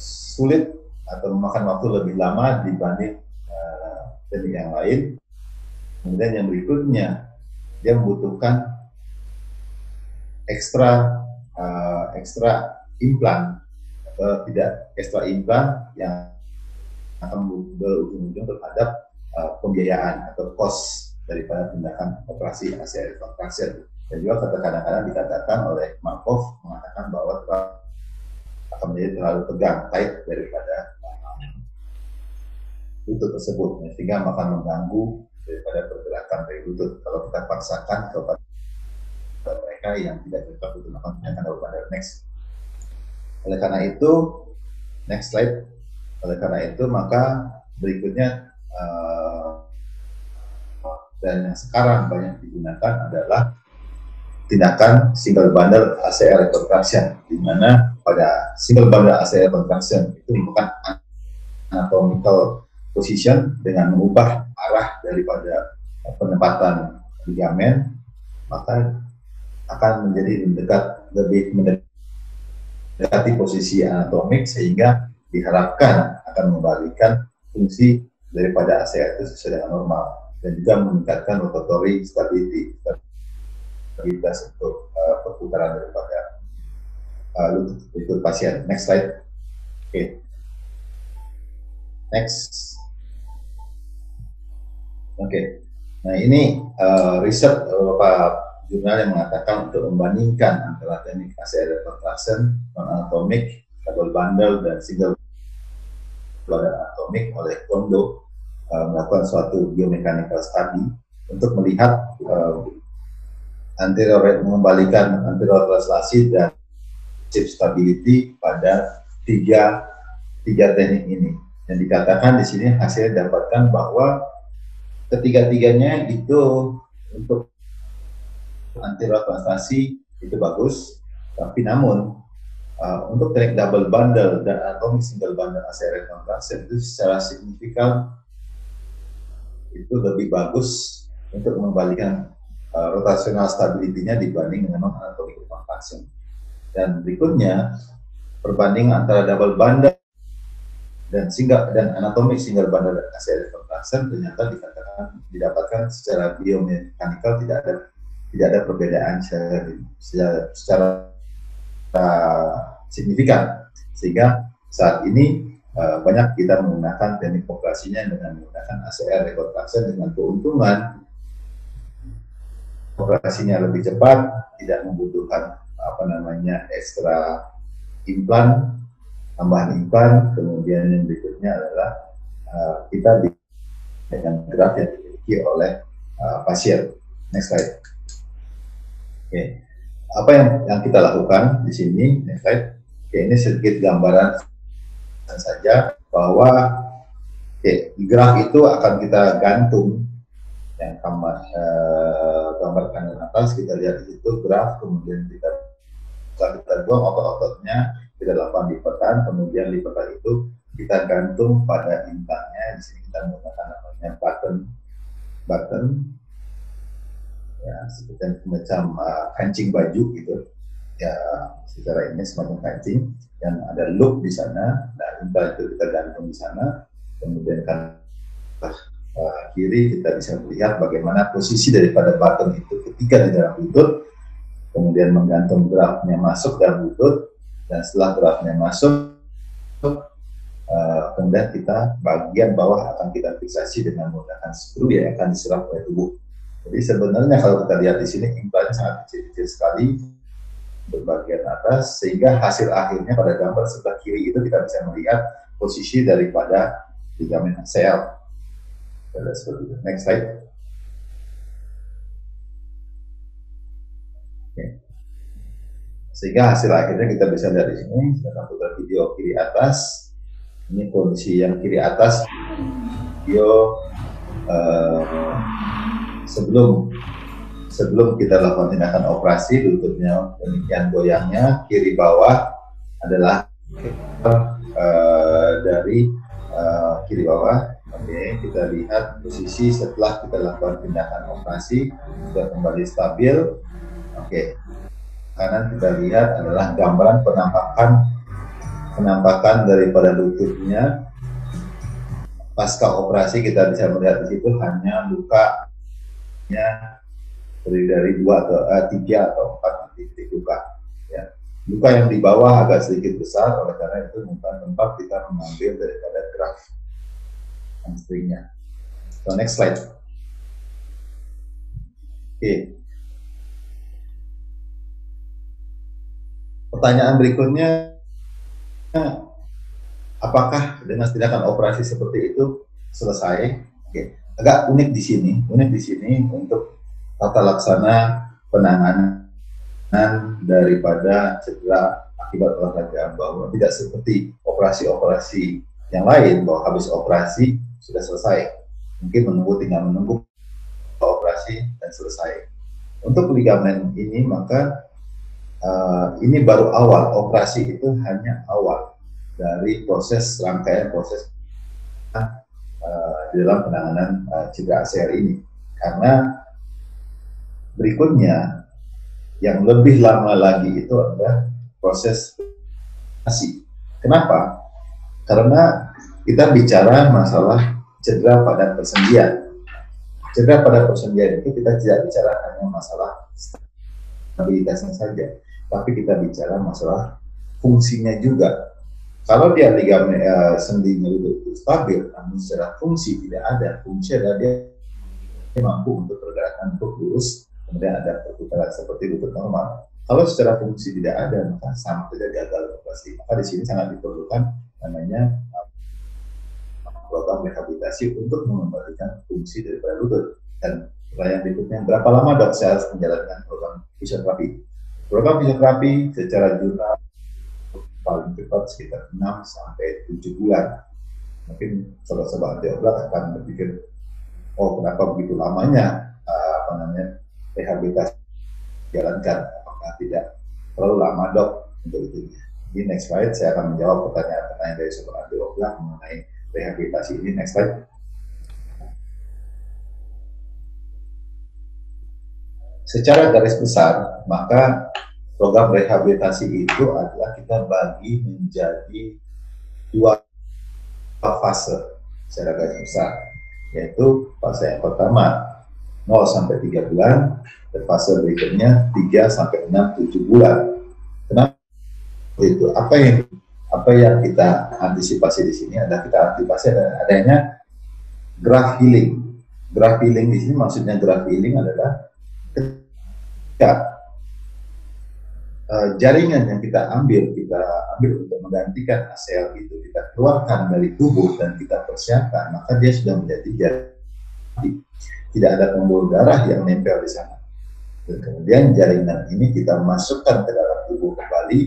sulit atau memakan waktu lebih lama dibanding uh, teknik yang lain. Kemudian yang berikutnya dia membutuhkan ekstra uh, ekstra implan. Tidak ekstra implan yang akan berujung-ujung terhadap uh, pembiayaan atau cost daripada tindakan operasi A C L reconstruction. Dan juga kadang-kadang dikatakan oleh Markov mengatakan bahwa akan menjadi terlalu tegang, tight daripada lutut uh, tersebut, sehingga akan mengganggu daripada pergerakan dari lutut. Kalau kita paksakan kepada mereka yang tidak cocok untuk melakukan tindakan double next. Oleh karena itu, next slide. Oleh karena itu, maka berikutnya uh, dan yang sekarang banyak digunakan adalah tindakan single bundle A C L reconstruction, di mana pada single bundle A C L reconstruction itu merupakan anatomical position dengan mengubah arah daripada penempatan ligamen, maka akan menjadi mendekat lebih mendekat dekati posisi anatomik, sehingga diharapkan akan membalikan fungsi daripada A C L itu sesuai dengan normal dan juga meningkatkan rotatory stability, stabilitas untuk uh, perputaran daripada uh, lutut, lutut pasien. Next slide. Oke. Okay. Next. Oke. Okay. Nah ini uh, riset beberapa jurnal yang mengatakan untuk membandingkan antara teknik A C L reconstruction non-anatomik, double bundle, dan single bundle anatomik oleh Kondo uh, melakukan suatu biomechanical study untuk melihat uh, anterior membalikan anterior translasi dan chip stability pada tiga tiga teknik ini. Dan dikatakan di sini hasilnya dapatkan bahwa ketiga-tiganya itu untuk anterior translasi itu bagus, tapi namun uh, untuk teknik double bundle dan anatomi single bundle A C L reconstruction itu secara signifikan itu lebih bagus untuk membalikan uh, rotational stability-nya dibanding dengan anatomi reconstruction. Dan berikutnya perbandingan antara double bundle dan single dan anatomi single bundle A C L reconstruction ternyata dikatakan didapatkan secara biomekanikal tidak ada tidak ada perbedaan secara, secara, secara uh, signifikan, sehingga saat ini uh, banyak kita menggunakan teknik operasinya dengan menggunakan A C L reconstruction dengan keuntungan operasinya lebih cepat, tidak membutuhkan apa namanya ekstra implan, tambahan implan. Kemudian yang berikutnya adalah uh, kita dengan graf yang dimiliki oleh uh, pasien. Next slide. Oke, okay. Apa yang, yang kita lakukan di sini? Next slide. Okay, ini sedikit gambaran saja bahwa okay, graf itu akan kita gantung yang gambar eh, gambar kanan atas kita lihat di situ graf, kemudian kita setelah kita buang otot-ototnya kita lakukan lipatan, kemudian lipatan itu kita gantung pada intaknya. Di sini kita menggunakan namanya button button. Ya, seperti macam uh, kancing baju gitu ya, secara ini semacam kancing yang ada loop di sana. Nah, implan itu kita gantung di sana, kemudian kan uh, kiri kita bisa melihat bagaimana posisi daripada button itu ketika di dalam lutut, kemudian menggantung grafnya masuk dalam lutut, dan setelah grafnya masuk uh, kemudian kita bagian bawah akan kita fiksasi dengan menggunakan skru yang akan diserap oleh tubuh. Jadi sebenarnya kalau kita lihat di sini implannya sangat kecil-kecil sekali, bagian atas, sehingga hasil akhirnya pada gambar sebelah kiri itu kita bisa melihat posisi daripada ligamen A C L. Seperti itu. Next slide. Okay. Sehingga hasil akhirnya kita bisa lihat di sini. Silahkan putar video kiri atas. Ini kondisi yang kiri atas video eh, sebelum sebelum kita lakukan tindakan operasi, lututnya demikian goyangnya. Kiri bawah adalah eh, dari eh, kiri bawah. Oke, kita lihat posisi setelah kita lakukan tindakan operasi sudah kembali stabil. Oke, kanan kita lihat adalah gambaran penampakan penampakan daripada lututnya pasca operasi. Kita bisa melihat di situ hanya luka nya dari dari dua atau eh, tiga atau empat titik luka. Ya. Luka yang di bawah agak sedikit besar, oleh karena itu bukan tempat kita mengambil daripada graf hamstringnya. So next slide. Oke. Okay. Pertanyaan berikutnya. Nah, apakah dengan tindakan operasi seperti itu selesai? Oke. Agak unik di sini, unik di sini untuk tata laksana penanganan daripada cedera akibat olahraga, bahwa tidak seperti operasi-operasi yang lain bahwa habis operasi sudah selesai. Mungkin menunggu tinggal menunggu operasi dan selesai. Untuk ligamen ini maka Uh, ini baru awal, operasi itu hanya awal dari proses rangkaian proses uh, di dalam penanganan uh, cedera A C L ini, karena berikutnya yang lebih lama lagi itu adalah proses operasi. Kenapa? Karena kita bicara masalah cedera pada persendian. Cedera pada persendian itu kita tidak bicara hanya masalah stabilitasnya saja, tapi kita bicara masalah fungsinya juga. Kalau dia ligamen eh, sendinya itu stabil, namun secara fungsi tidak ada. Fungsi adalah dia mampu untuk pergerakan untuk lurus, kemudian ada perputaran seperti lutut normal. Kalau secara fungsi tidak ada, maka sama saja gagal operasi. Maka di sini sangat diperlukan namanya program rehabilitasi untuk mengembalikan fungsi daripada lutut. Dan pertanyaan berikutnya, berapa lama dok saya harus menjalankan program fisioterapi? Program fisioterapi secara jurnal paling cepat sekitar enam sampai tujuh bulan. Mungkin saudara-saudara Anti Oblak akan berpikir, oh kenapa begitu lamanya uh, apa namanya rehabilitasi jalankan? Apakah tidak terlalu lama dok untuk itu? Di next slide saya akan menjawab pertanyaan-pertanyaan dari saudara Anti Oblak mengenai rehabilitasi ini. Next slide. Secara garis besar, maka program rehabilitasi itu adalah kita bagi menjadi dua fase secara garis besar, yaitu fase yang pertama nol sampai tiga bulan, dan fase berikutnya tiga sampai enam sampai tujuh bulan. Kenapa itu? Apa yang apa yang kita antisipasi di sini adalah kita antisipasi adanya graph healing. Graph healing di sini maksudnya graph healing adalah ketika uh, jaringan yang kita ambil, kita ambil untuk menggantikan A C L itu kita keluarkan dari tubuh dan kita persiapkan, maka dia sudah menjadi jaringan, tidak ada pembuluh darah yang nempel di sana. Dan kemudian jaringan ini kita masukkan ke dalam tubuh kembali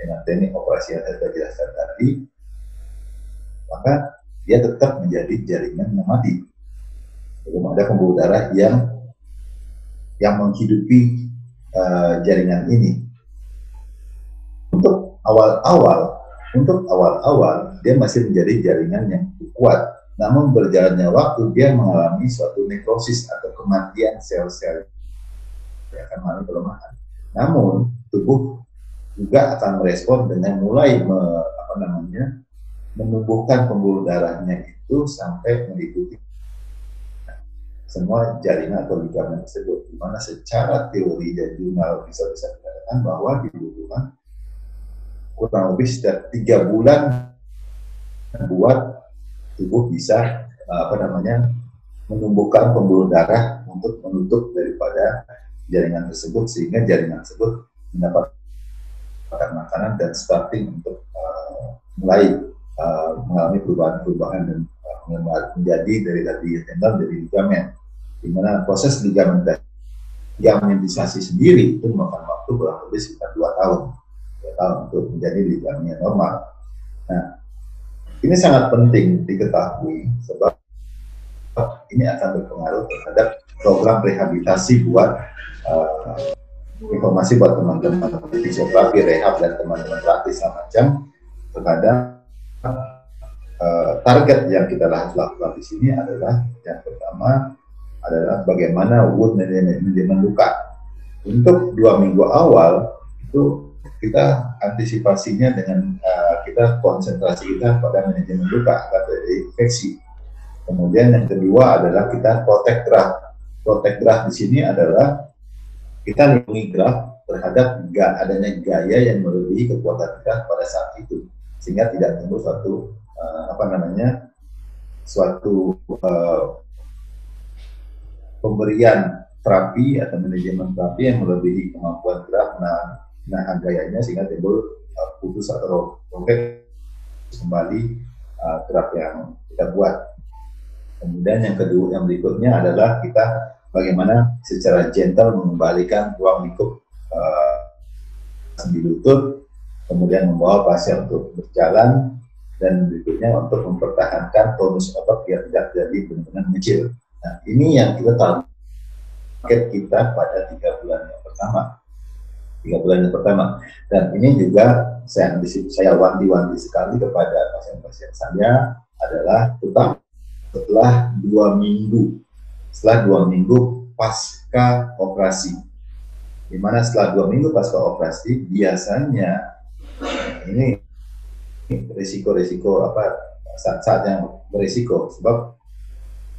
dengan teknik operasi yang saya jelaskan tadi, maka dia tetap menjadi jaringan yang mati. Belum ada pembuluh darah yang yang menghidupi uh, jaringan ini. Untuk awal-awal, untuk awal-awal dia masih menjadi jaringan yang kuat. Namun berjalannya waktu dia mengalami suatu nekrosis atau kematian sel-sel, dia akan mengalami pelemahan. Namun tubuh juga akan merespon dengan mulai me, apa namanya menumbuhkan pembuluh darahnya itu sampai meliputi semua jaringan atau ligamen tersebut, di mana secara teori dan jurnal bisa bisa dikatakan bahwa dibutuhkan kurang lebih setiap tiga bulan buat tubuh bisa apa namanya menumbuhkan pembuluh darah untuk menutup daripada jaringan tersebut, sehingga jaringan tersebut mendapat makanan dan starting untuk uh, mulai uh, mengalami perubahan-perubahan dan uh, menjadi dari tadi tendon jadi ligamen, di mana proses ligamentisasi sendiri itu memakan waktu kurang lebih sekitar dua tahun, dua tahun untuk menjadi ligamen normal. Nah, ini sangat penting diketahui sebab ini akan berpengaruh terhadap program rehabilitasi buat uh, informasi buat teman-teman fisioterapi, rehab, dan teman-teman pelatih semacam terhadap uh, target yang kita lakukan di sini adalah yang pertama adalah bagaimana wound management luka. Untuk dua minggu awal itu kita antisipasinya dengan uh, kita konsentrasi kita pada manajemen luka atau infeksi. Kemudian yang kedua adalah kita protect graft. Protect graft di sini adalah kita lindungi graft terhadap gak adanya gaya yang melebihi kekuatan graft pada saat itu, sehingga tidak timbul suatu uh, apa namanya suatu uh, pemberian terapi atau manajemen terapi yang melebihi kemampuan graft menahan nah gayanya, sehingga timbul uh, putus atau robek kembali uh, graf yang kita buat. Kemudian yang kedua yang berikutnya adalah kita bagaimana secara gentle mengembalikan ruang lingkup uh, sendi lutut, kemudian membawa pasien untuk berjalan, dan berikutnya untuk mempertahankan tonus otot biar tidak jadi benar-benar mengecil. Nah, ini yang kita target kita pada tiga bulan yang pertama. Tiga bulan yang pertama, dan ini juga saya saya wanti-wanti sekali kepada pasien-pasien saya adalah tetap setelah dua minggu, setelah dua minggu pasca operasi, dimana setelah dua minggu pasca operasi biasanya ini risiko-risiko apa saat-saat yang berisiko, sebab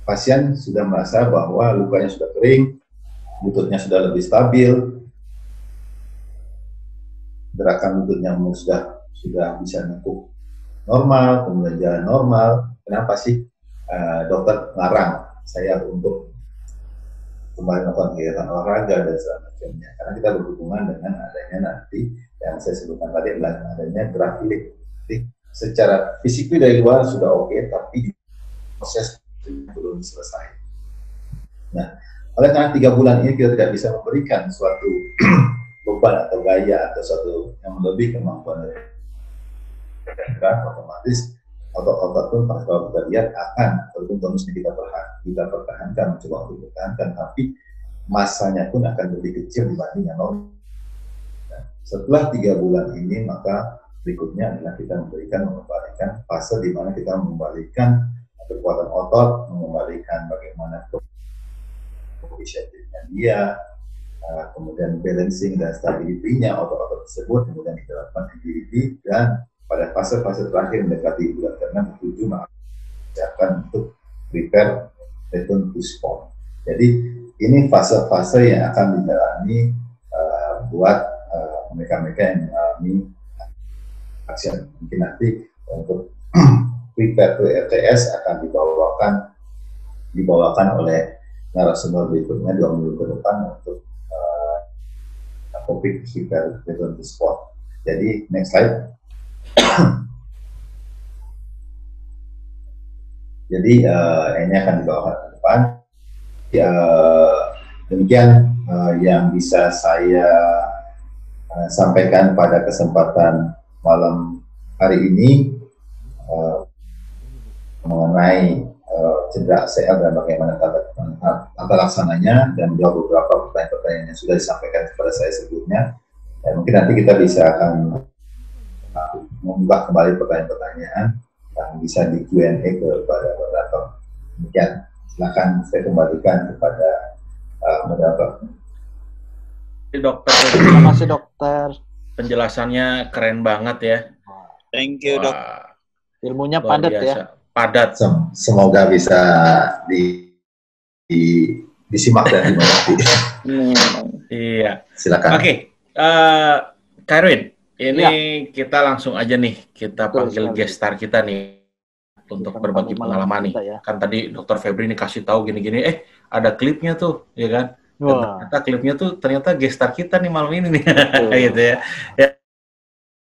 pasien sudah merasa bahwa lukanya sudah kering, lututnya sudah lebih stabil, gerakan lututnya sudah sudah bisa nekuk normal, kemudian jalan normal. Kenapa sih uh, dokter larang saya untuk kembali melakukan kegiatan olahraga dan sebagainya? Karena kita berhubungan dengan adanya nanti yang saya sebutkan tadi adalah adanya gerak filik. Jadi secara fisik dari luar sudah oke, okay, tapi proses belum selesai. Nah, oleh karena tiga bulan ini kita tidak bisa memberikan suatu beban atau gaya atau suatu yang lebih kemampuan dari gerak, otomatis otot-otot pun kalau kita lihat akan walaupun tonusnya kita pertahankan, mencoba untuk pertahankan, tapi masanya pun akan lebih kecil dibanding yang normal. Nah, setelah tiga bulan ini maka berikutnya adalah kita memberikan mengembalikan fase di mana kita mengembalikan kekuatan otot, mengembalikan bagaimana koefisiennya dia. Uh, kemudian balancing dan stability-nya otot-otot tersebut, kemudian kita lakukan agility, dan pada fase-fase terakhir mendekati bulan ke enam ke tujuh maka siapkan untuk prepare return to sport. Jadi ini fase-fase yang akan dijalani uh, buat uh, mereka-mereka yang mengalami aksi. Mungkin nanti untuk prepare to R T S akan dibawakan dibawakan oleh narasumber berikutnya dua minggu ke depan untuk topik kita return to sport. Jadi next slide. Jadi uh, ini akan dibawakan ke depan. Uh, demikian uh, yang bisa saya uh, sampaikan pada kesempatan malam hari ini uh, mengenai cedera A C L dan bagaimana tata, tata laksananya, dan menjawab beberapa pertanyaan-pertanyaan yang sudah disampaikan kepada saya sebelumnya. Dan mungkin nanti kita bisa akan membuka kembali pertanyaan-pertanyaan yang bisa di Q and A kepada moderator. Demikian, silakan saya kembalikan kepada uh, moderator. Dokter, terima kasih dokter. Penjelasannya keren banget ya. Thank you dok. Ilmunya padat ya. Padat, semoga bisa di, di, disimak dan dimengerti. Iya, silakan. Oke, okay. uh, Khairwin, ini ya. Kita langsung aja nih, kita panggil guest star kita nih untuk kita berbagi pengalaman nih. Ya. Kan tadi Dokter Febry ini kasih tahu gini-gini, eh ada klipnya tuh, ya kan? Wow. Ternyata klipnya tuh ternyata guest star kita nih malam ini nih, gitu ya. Ya.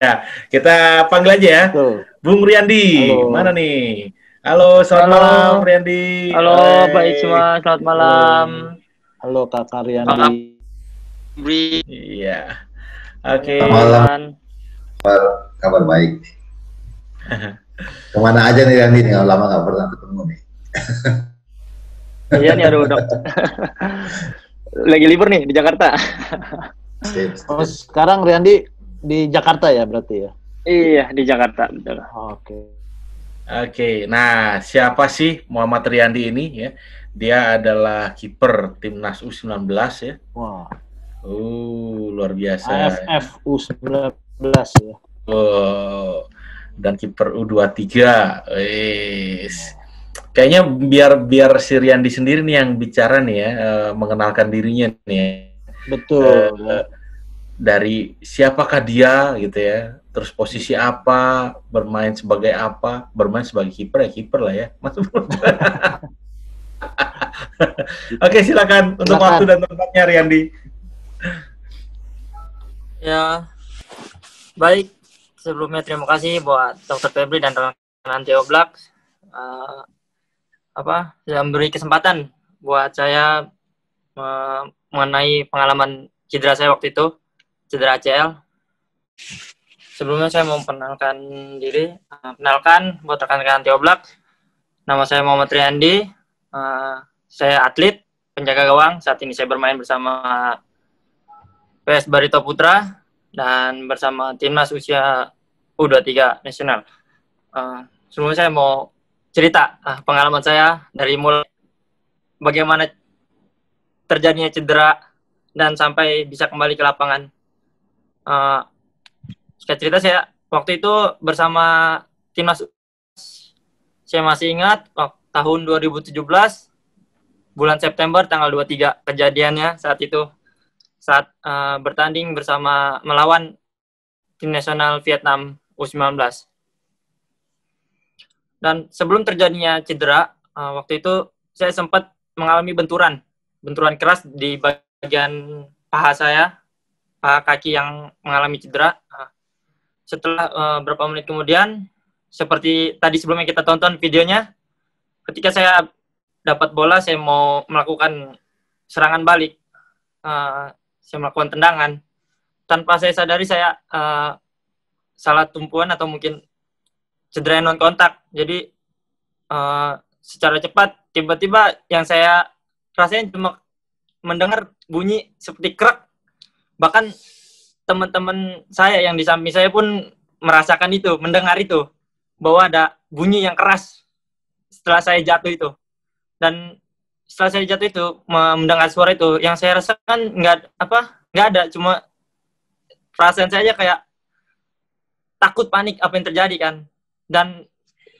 Ya, kita panggil aja ya. Tuh. Bung Riyandi, halo. Mana nih? Halo, selamat halo. malam Riyandi. Halo, Hai. Pak Isma, selamat malam. Halo, halo Kakak Riyandi. Iya. Oke. Okay. Malam. Kabar, kabar baik. Kemana aja nih Riyandi? Nih, lama nggak pernah ketemu nih. Iya nih, aduh dok. Lagi libur nih di Jakarta. Sip, sip. Oh, sekarang Riyandi di Jakarta ya berarti ya? Iya, di Jakarta. Betul. Oke. Oke, nah siapa sih Muhammad Riyandi ini ya? Dia adalah kiper Timnas U sembilan belas ya. Wah. Uh, luar biasa. A F F U sembilan belas ya. Oh. Dan kiper U dua puluh tiga. Wis. Kayaknya biar biar si Riyandi sendiri nih yang bicara nih ya, uh, mengenalkan dirinya nih. Betul. Uh, dari siapakah dia gitu ya, terus posisi apa, bermain sebagai apa, bermain sebagai kiper ya kiper lah ya, Mas. Oke, silakan untuk waktu dan tempatnya Riyandi. Ya, baik, sebelumnya terima kasih buat Dokter Febry dan Anti Oblak uh, apa yang beri kesempatan buat saya uh, mengenai pengalaman cedera saya waktu itu. Cedera A C L. Sebelumnya saya mau memperkenalkan diri. Kenalkan buat rekan-rekan Anti Oblak. Nama saya Muhammad Riyandi. Uh, saya atlet, penjaga gawang. Saat ini saya bermain bersama P S Barito Putra dan bersama Timnas Usia U dua puluh tiga Nasional. Uh, sebelumnya saya mau cerita uh, pengalaman saya dari mulai bagaimana terjadinya cedera dan sampai bisa kembali ke lapangan. Uh, saya cerita saya waktu itu bersama Timnas, saya masih ingat oh, tahun dua ribu tujuh belas bulan September tanggal dua puluh tiga kejadiannya saat itu saat uh, bertanding bersama melawan tim nasional Vietnam U sembilan belas. Dan sebelum terjadinya cedera uh, waktu itu saya sempat mengalami benturan benturan keras di bagian paha saya, kaki yang mengalami cedera. Setelah uh, beberapa menit kemudian, seperti tadi sebelumnya kita tonton videonya, ketika saya dapat bola, saya mau melakukan serangan balik, uh, saya melakukan tendangan. Tanpa saya sadari, saya uh, salah tumpuan atau mungkin cedera non kontak. Jadi uh, secara cepat, tiba-tiba yang saya rasain cuma mendengar bunyi seperti krek. Bahkan teman-teman saya yang di samping saya pun merasakan itu, mendengar itu, bahwa ada bunyi yang keras setelah saya jatuh itu. Dan setelah saya jatuh itu, mendengar suara itu, yang saya rasakan nggak apa nggak ada, cuma perasaan saya aja kayak takut, panik apa yang terjadi kan. Dan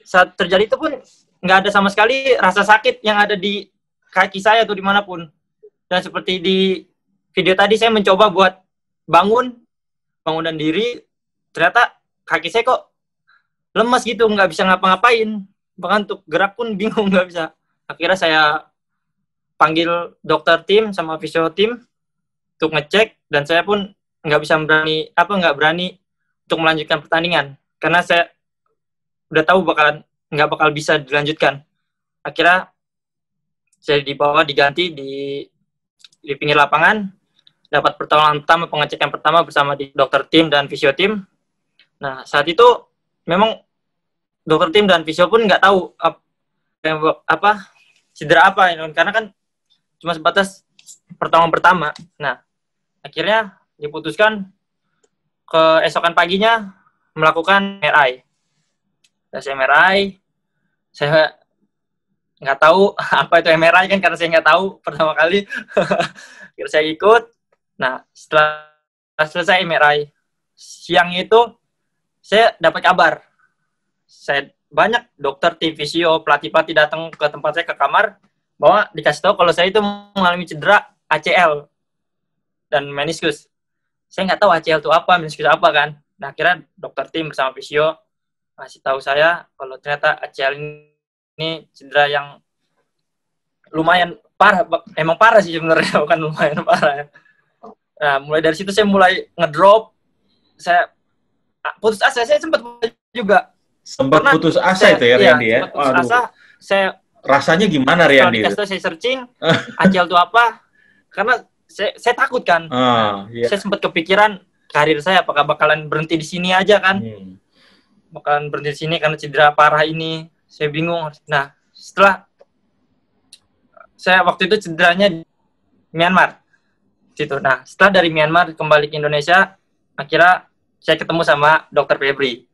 saat terjadi itu pun nggak ada sama sekali rasa sakit yang ada di kaki saya atau dimanapun. Dan seperti di video tadi saya mencoba buat bangun, bangunan diri, ternyata kaki saya kok lemas gitu, nggak bisa ngapa-ngapain. Bahkan untuk gerak pun bingung, nggak bisa. Akhirnya saya panggil dokter tim sama fisio tim untuk ngecek, dan saya pun nggak bisa berani, apa nggak berani untuk melanjutkan pertandingan. Karena saya udah tahu bakalan nggak bakal bisa dilanjutkan. Akhirnya saya dibawa diganti di, di pinggir lapangan. Dapat pertolongan pertama, pengecekan pertama bersama di dokter tim dan fisio tim. Nah, saat itu memang dokter tim dan fisio pun nggak tahu apa, apa cedera apa, karena kan cuma sebatas pertolongan pertama. Nah, akhirnya diputuskan keesokan paginya melakukan M R I. Saya M R I, saya nggak tahu apa itu M R I kan, karena saya nggak tahu pertama kali. Akhirnya saya ikut. Nah, setelah selesai M R I, siang itu saya dapat kabar. Saya banyak dokter, tim, fisio, pelatih-pelatih datang ke tempat saya, ke kamar, bahwa dikasih tahu kalau saya itu mengalami cedera A C L dan meniskus. Saya nggak tahu A C L itu apa, meniskus apa kan. Nah, akhirnya dokter tim bersama fisio ngasih tahu saya kalau ternyata A C L ini cedera yang lumayan parah. Emang parah sih sebenarnya, bukan lumayan parah ya. Nah, mulai dari situ saya mulai ngedrop, saya putus asa, saya sempat juga. Sempat Pernah, putus asa saya, itu ya, Riyandi ya? Putus Aduh. asa, saya... Rasanya gimana, Riyandi? Itu? Saya searching, A C L itu apa, karena saya, saya takut kan. Ah, iya. Saya sempat kepikiran, karir saya apakah bakalan berhenti di sini aja kan? Hmm. Bakalan berhenti di sini karena cedera parah ini. Saya bingung. Nah, setelah... Saya waktu itu cederanya di Myanmar. Gitu. Nah, setelah dari Myanmar kembali ke Indonesia, akhirnya saya ketemu sama Dokter Febry.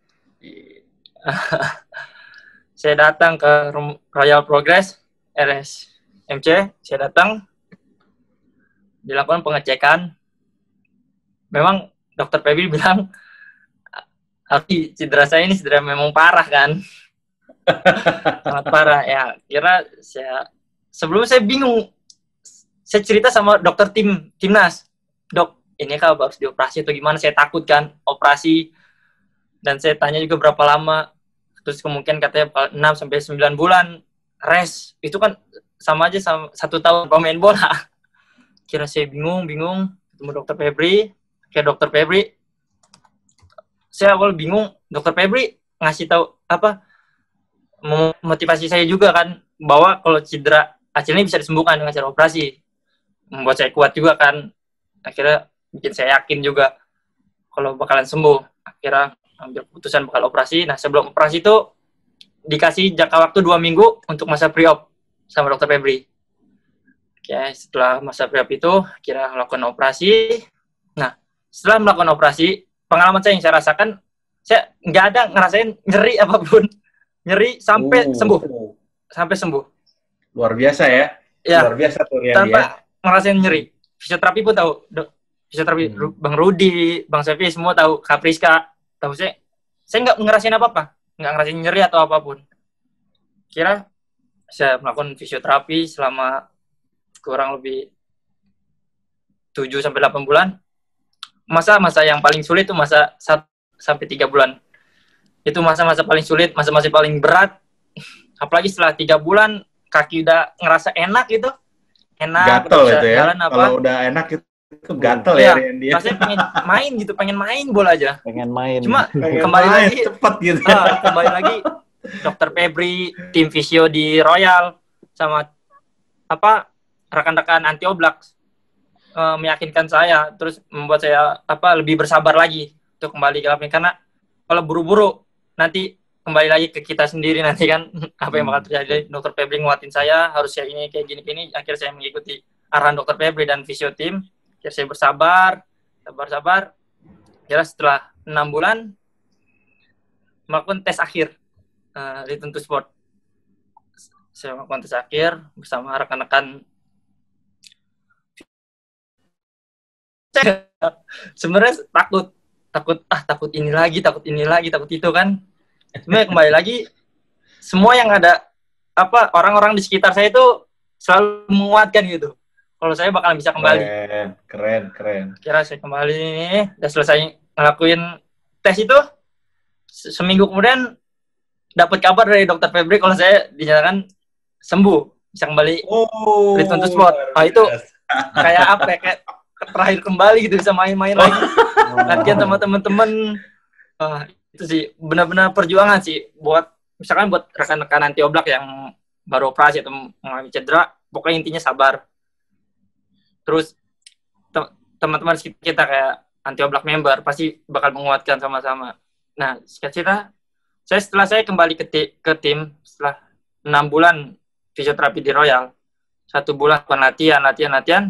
Saya datang ke Royal Progress R S M C, saya datang dilakukan pengecekan. Memang Dokter Febry bilang cedera saya ini cedera memang parah kan. Sangat parah ya. Kira saya sebelum saya bingung. Saya cerita sama dokter tim timnas. Dok, ini kalau harus dioperasi atau gimana? Saya takut kan operasi. Dan saya tanya juga berapa lama, terus kemungkinan katanya enam sampai sembilan bulan rest, itu kan sama aja sama satu tahun pemain bola. Kira saya bingung-bingung, ketemu dokter Febry, kayak dokter Febry, saya awal bingung, dokter Febry ngasih tahu apa, memotivasi saya juga kan, bahwa kalau cedera hasilnya bisa disembuhkan dengan cara operasi, membuat saya kuat juga kan, akhirnya bikin saya yakin juga kalau bakalan sembuh, akhirnya ambil keputusan bakal operasi. Nah, sebelum operasi itu dikasih jangka waktu dua minggu untuk masa pre-op sama dokter Febry. Oke, setelah masa pre-op itu, kira melakukan operasi. Nah, setelah melakukan operasi, pengalaman saya yang saya rasakan, saya nggak ada ngerasain nyeri apapun. Nyeri sampai uh, sembuh. Sampai sembuh. Luar biasa ya? Ya. Luar biasa tuh ya. Tanpa ya. ngerasain nyeri. Fisioterapi pun tahu. Fisioterapi, hmm. Bang Rudi, Bang Sevi, semua tahu. Kapriska. Tahu saya, saya nggak ngerasain apa-apa, nggak ngerasain nyeri atau apapun. Kira saya melakukan fisioterapi selama kurang lebih tujuh sampai delapan bulan. Masa-masa yang paling sulit itu masa satu sampai tiga bulan. Itu masa-masa paling sulit, masa-masa paling berat. Apalagi setelah tiga bulan, kaki udah ngerasa enak gitu. Enak, gatel itu ya, jalan, apa. Kalau udah enak itu. Itu gatel ya, Riyandi. Rasanya pengen main gitu, pengen main bola aja. Pengen main. Cuma pengen kembali main, lagi cepet gitu. Uh, kembali lagi dokter Febry, tim fisio di Royal sama apa rekan-rekan Anti Oblak uh, meyakinkan saya, terus membuat saya apa lebih bersabar lagi untuk kembali ke lapangan, karena kalau buru-buru nanti kembali lagi ke kita sendiri nanti kan apa yang bakal terjadi. Dokter Febry nguatin saya, harus saya ini kayak gini-gini, akhirnya saya mengikuti arahan dokter Febry dan fisio tim. Akhirnya saya bersabar, sabar-sabar. Kira setelah enam bulan melakukan tes akhir uh, di Tentu Sport. Saya melakukan tes akhir bersama rekan-rekan. Sebenarnya takut, takut ah takut ini lagi, takut ini lagi, takut itu kan. Sebenarnya kembali lagi semua yang ada apa orang-orang di sekitar saya itu selalu menguatkan gitu. Kalau saya bakalan bisa kembali. Keren, keren, keren. Kira saya kembali nih, udah selesai ngelakuin tes itu, seminggu kemudian dapat kabar dari dokter Febry kalau saya dinyatakan sembuh, bisa kembali oh, return to sport. Oh, itu kayak apa? Kayak terakhir kembali gitu, bisa main-main lagi. Latihan sama teman-teman. Uh, itu sih benar-benar perjuangan sih buat misalkan buat rekan-rekan Anti Oblak yang baru operasi atau mengalami cedera, pokoknya intinya sabar. Terus teman-teman kita kayak Anti Oblak member pasti bakal menguatkan sama-sama. Nah, cita-cita saya setelah saya kembali ke, ke tim setelah enam bulan fisioterapi di Royal, satu bulan latihan, latihan, latihan.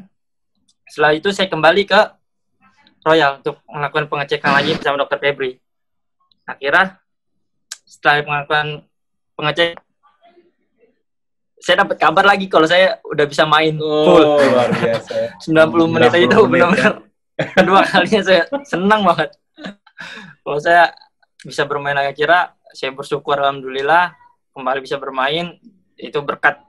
Setelah itu saya kembali ke Royal untuk melakukan pengecekan lagi sama dokter Febry. Akhirnya setelah melakukan pengecekan, saya dapat kabar lagi kalau saya udah bisa main full. Oh, luar biasa. sembilan puluh menit aja itu benar-benar kedua kalinya saya senang banget. Kalau saya bisa bermain lagi, kira saya bersyukur alhamdulillah kembali bisa bermain, itu berkat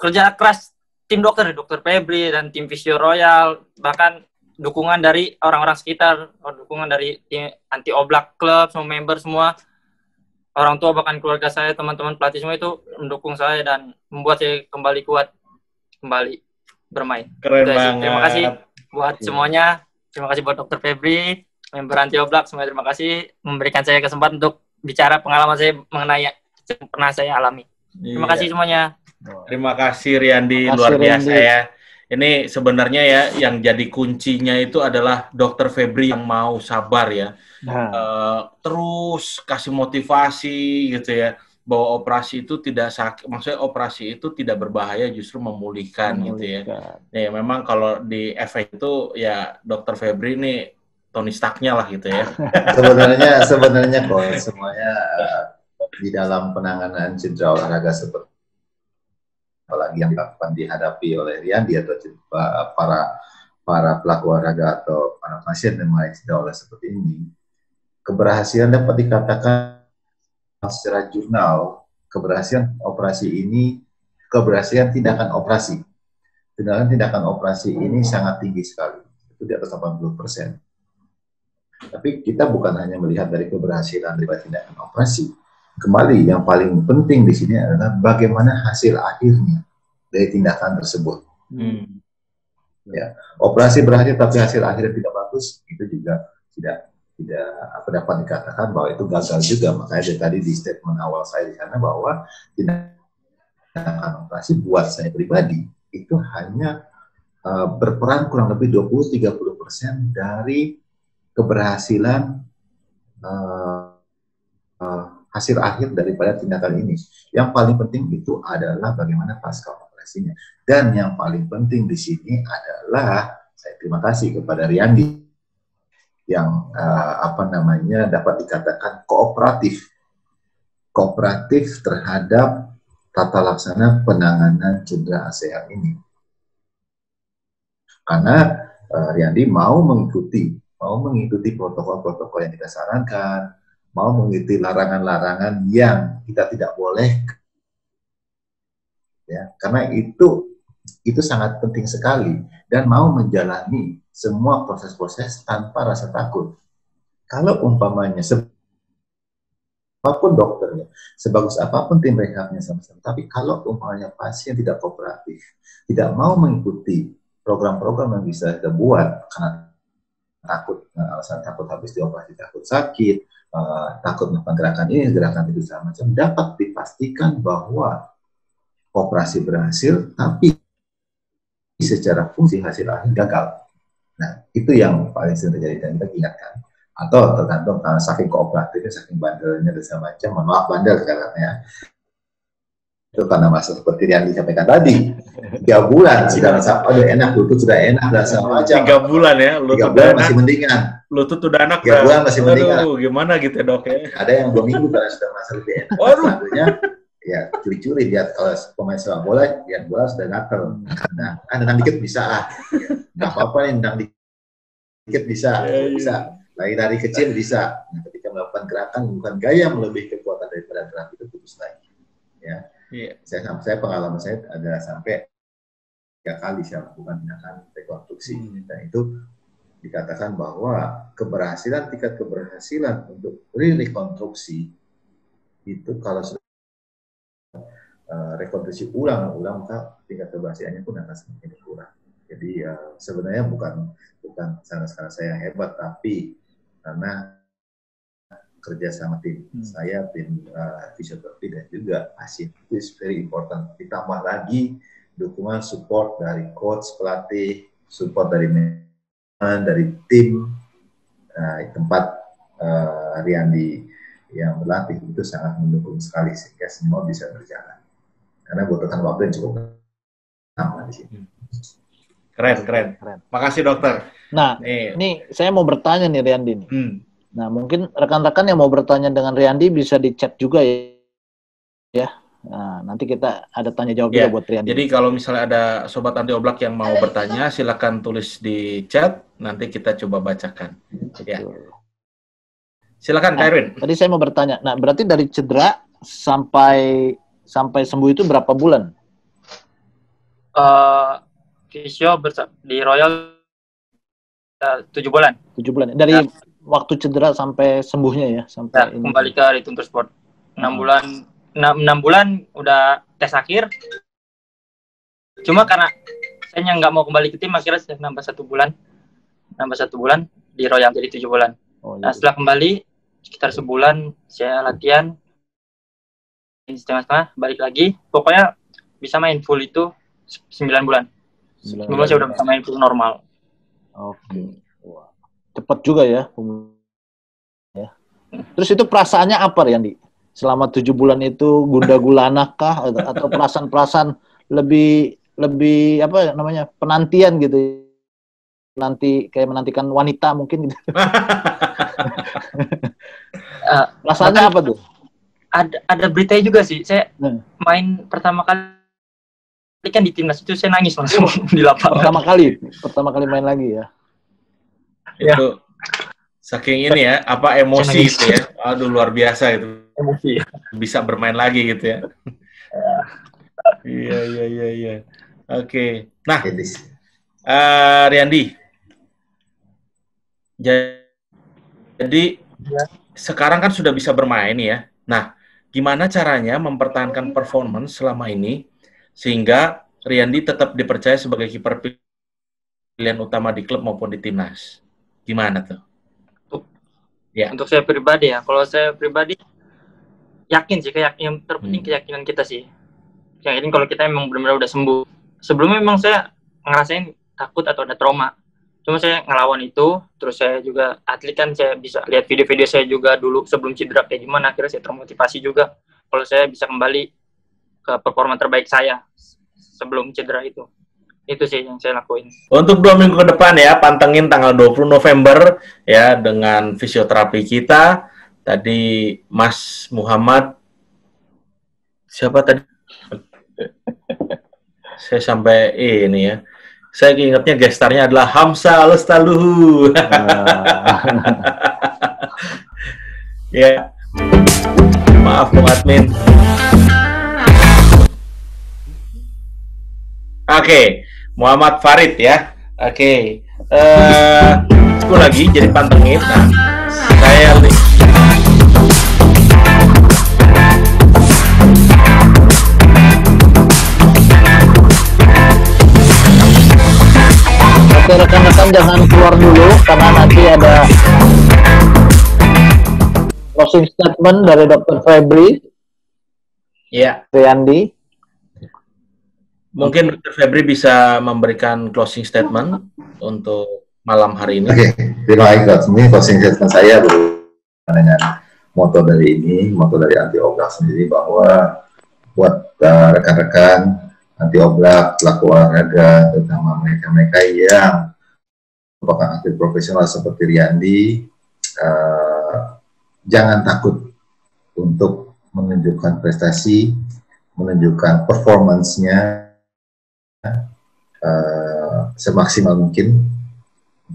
kerja keras tim dokter, dokter Febry dan tim Visio Royal, bahkan dukungan dari orang-orang sekitar, dukungan dari tim Anti Oblak Club, semua member semua. Orang tua bahkan keluarga saya, teman-teman pelatih semua itu mendukung saya dan membuat saya kembali kuat, kembali bermain. Keren banget. Terima kasih buat semuanya. Terima kasih buat dokter Febry, member Anti Oblak, semuanya terima kasih memberikan saya kesempatan untuk bicara pengalaman saya mengenai yang pernah saya alami. Terima iya. kasih semuanya. Terima kasih Riyandi, terima kasih, luar biasa Riyandi. Ya. Ini sebenarnya ya yang jadi kuncinya itu adalah Dokter Febry yang mau sabar ya, nah. e, terus kasih motivasi gitu ya. Bahwa operasi itu tidak sakit, maksudnya operasi itu tidak berbahaya, justru memulihkan, memulihkan. gitu ya. Ya memang kalau di efek itu ya Dokter Febry ini Tony Stark-nya lah gitu ya. Sebenarnya sebenarnya kok semuanya di dalam penanganan cedera olahraga seperti apalagi yang akan dihadapi oleh Riyandi atau para para pelaku olahraga atau para pasien yang mengalami cedera olahraga seperti ini, keberhasilan dapat dikatakan secara jurnal, keberhasilan operasi ini, keberhasilan tindakan operasi. Tindakan tindakan operasi ini sangat tinggi sekali, itu di atas delapan puluh persen. Tapi kita bukan hanya melihat dari keberhasilan dari tindakan operasi. Kembali, yang paling penting di sini adalah bagaimana hasil akhirnya dari tindakan tersebut. Hmm. Ya, operasi berhasil tapi hasil akhirnya tidak bagus, itu juga tidak tidak apa dapat dikatakan bahwa itu gagal juga. Makanya dari tadi di statement awal saya di sana bahwa tindakan operasi buat saya pribadi itu hanya uh, berperan kurang lebih dua puluh sampai tiga puluh persen dari keberhasilan uh, uh, hasil akhir daripada tindakan ini. Yang paling penting itu adalah bagaimana pasca operasinya. Dan yang paling penting di sini adalah saya terima kasih kepada Riyandi yang uh, apa namanya dapat dikatakan kooperatif, kooperatif terhadap tata laksana penanganan cedera A C L ini. Karena uh, Riyandi mau mengikuti, mau mengikuti protokol-protokol yang kita sarankan, mau mengikuti larangan-larangan yang kita tidak boleh, ya, karena itu itu sangat penting sekali dan mau menjalani semua proses-proses tanpa rasa takut. Kalau umpamanya apapun dokternya, sebagus apapun tim rehabnya sama-sama, tapi kalau umpamanya pasien tidak kooperatif, tidak mau mengikuti program-program yang bisa kita buat karena takut, alasan takut habis dioperasi, takut sakit, uh, takut melakukan gerakan ini, gerakan itu segala macam, dapat dipastikan bahwa operasi berhasil, tapi secara fungsi hasil akhir gagal. Nah, itu yang paling sering terjadi dan kita ingatkan. Atau tergantung karena saking kooperatifnya, saking bandelnya, dan segala macam, mohon maaf bandel sekarang ya. Itu karena masuk seperti yang disampaikan tadi. Tiga bulan sudah rasa, oh, udah enak, lutut sudah enak, dan segala macam. Tiga bulan ya, lutut tiga bulan udah masih enak, mendingan. Lutut udah enak, tiga bulan masih aduh, mendingan. Gimana gitu ya dok ya? Ada yang dua minggu karena sudah merasa lebih enak. Selanjutnya, ya curi-curi lihat kalau pemain sepak bola, lihat bola sudah gatel. Nah, nendang dikit bisa ah. Nggak apa-apa nih, nendang dikit bisa, yeah, bisa. Lari-lari kecil bisa. Nah, ketika melakukan gerakan bukan gaya melebihi kekuatan daripada gerak itu putus lagi. Ya, yeah. saya saya pengalaman saya ada sampai tiga kali saya lakukan tindakan rekonstruksi. Hmm. Dan itu dikatakan bahwa keberhasilan tingkat keberhasilan untuk rekonstruksi itu kalau sudah uh, rekonstruksi ulang-ulang maka tingkat keberhasilannya pun akan semakin kurang. Jadi uh, sebenarnya bukan bukan karena saya hebat, tapi karena kerja sama tim hmm. saya, tim uh, fisioterapi dan juga pasien itu very important. Ditambah lagi dukungan support dari coach, pelatih, support dari manajemen, dari tim uh, tempat uh, Riyandi yang berlatih itu sangat mendukung sekali sehingga semua bisa berjalan. Karena butuhkan waktu yang cukup lama di sini. Keren, keren, keren. Makasih dokter. Nah, nih, nih saya mau bertanya nih Riyandi. Nih. Hmm. Nah, mungkin rekan-rekan yang mau bertanya dengan Riyandi bisa di chat juga ya. Ya, nah, nanti kita ada tanya jawab yeah. juga buat Riyandi. Jadi kalau misalnya ada sobat Anti Oblak yang mau bertanya, silakan tulis di chat. Nanti kita coba bacakan. Ya. Silakan Kak Irwin. Nah, tadi saya mau bertanya. Nah, berarti dari cedera sampai sampai sembuh itu berapa bulan? Uh... Fisio di Royal tujuh uh, bulan. Tujuh bulan. Dari ya. waktu cedera sampai sembuhnya ya, sampai ya, kembali ke Return to Sport. Enam hmm. bulan, enam, enam bulan udah tes akhir. Cuma karena saya nggak mau kembali ke tim, akhirnya nambah satu bulan, nambah satu bulan di Royal jadi tujuh bulan. Oh, iya. Nah, setelah kembali sekitar sebulan saya latihan setengah setengah balik lagi, pokoknya bisa main full itu sembilan bulan. Sembilan bulan saya udah bisa main full normal. Oke, okay. Wow. Cepet juga ya. Ya. Terus itu perasaannya apa Riyandi? Selama tujuh bulan itu gundah gulana kah atau perasaan-perasaan lebih lebih apa namanya penantian gitu? Nanti kayak menantikan wanita mungkin gitu. uh, Perasaannya apa tuh? Ada ada beritanya juga sih. Saya hmm. main pertama kali kan di timnas itu saya nangis langsung di lapangan. Pertama kali, pertama kali main lagi ya. Ya. Itu saking ini ya, apa emosi gitu ya. Aduh luar biasa itu. Emosi. Bisa bermain lagi gitu ya. Iya iya iya iya. Oke. Nah, uh, Riyandi. Jadi ya. Sekarang kan sudah bisa bermain ya. Nah, gimana caranya mempertahankan performance selama ini? Sehingga Riyandi tetap dipercaya sebagai kiper pilihan utama di klub maupun di timnas. Gimana tuh? Untuk, ya. Untuk saya pribadi ya, kalau saya pribadi yakin sih, kayak yang terpenting hmm. keyakinan kita sih. Yakin kalau kita memang benar-benar udah sembuh. Sebelumnya memang saya ngerasain takut atau ada trauma. Cuma saya ngelawan itu, terus saya juga atlet kan, saya bisa lihat video-video saya juga dulu sebelum cedera kayak gimana, akhirnya saya termotivasi juga. Kalau saya bisa kembali ke performa terbaik saya sebelum cedera itu. Itu sih yang saya lakuin. Untuk dua minggu ke depan ya, pantengin tanggal dua puluh November ya dengan fisioterapi kita. Tadi Mas Muhammad siapa tadi? Saya sampai ini ya. Saya ingatnya gestarnya adalah Hamsa Alestaluhu. Ya. Maaf Bung Admin. Oke, okay. Muhammad Farid ya. Oke, okay. uh, aku lagi jadi pantengin. Nah, saya li- Oke, rekan-rekan jangan keluar dulu karena nanti ada closing statement dari Dokter Febry. Iya. Yeah. Riyandi. Mungkin Dokter Febry bisa memberikan closing statement untuk malam hari ini. Oke, terima kasih. Ini closing statement saya dengan moto dari ini, moto dari Anti Oblak sendiri bahwa buat uh, rekan-rekan Anti Oblak, pelaku olahraga, terutama mereka-mereka yang merupakan atlet profesional seperti Riyandi, uh, jangan takut untuk menunjukkan prestasi, menunjukkan performance-nya Uh, semaksimal mungkin,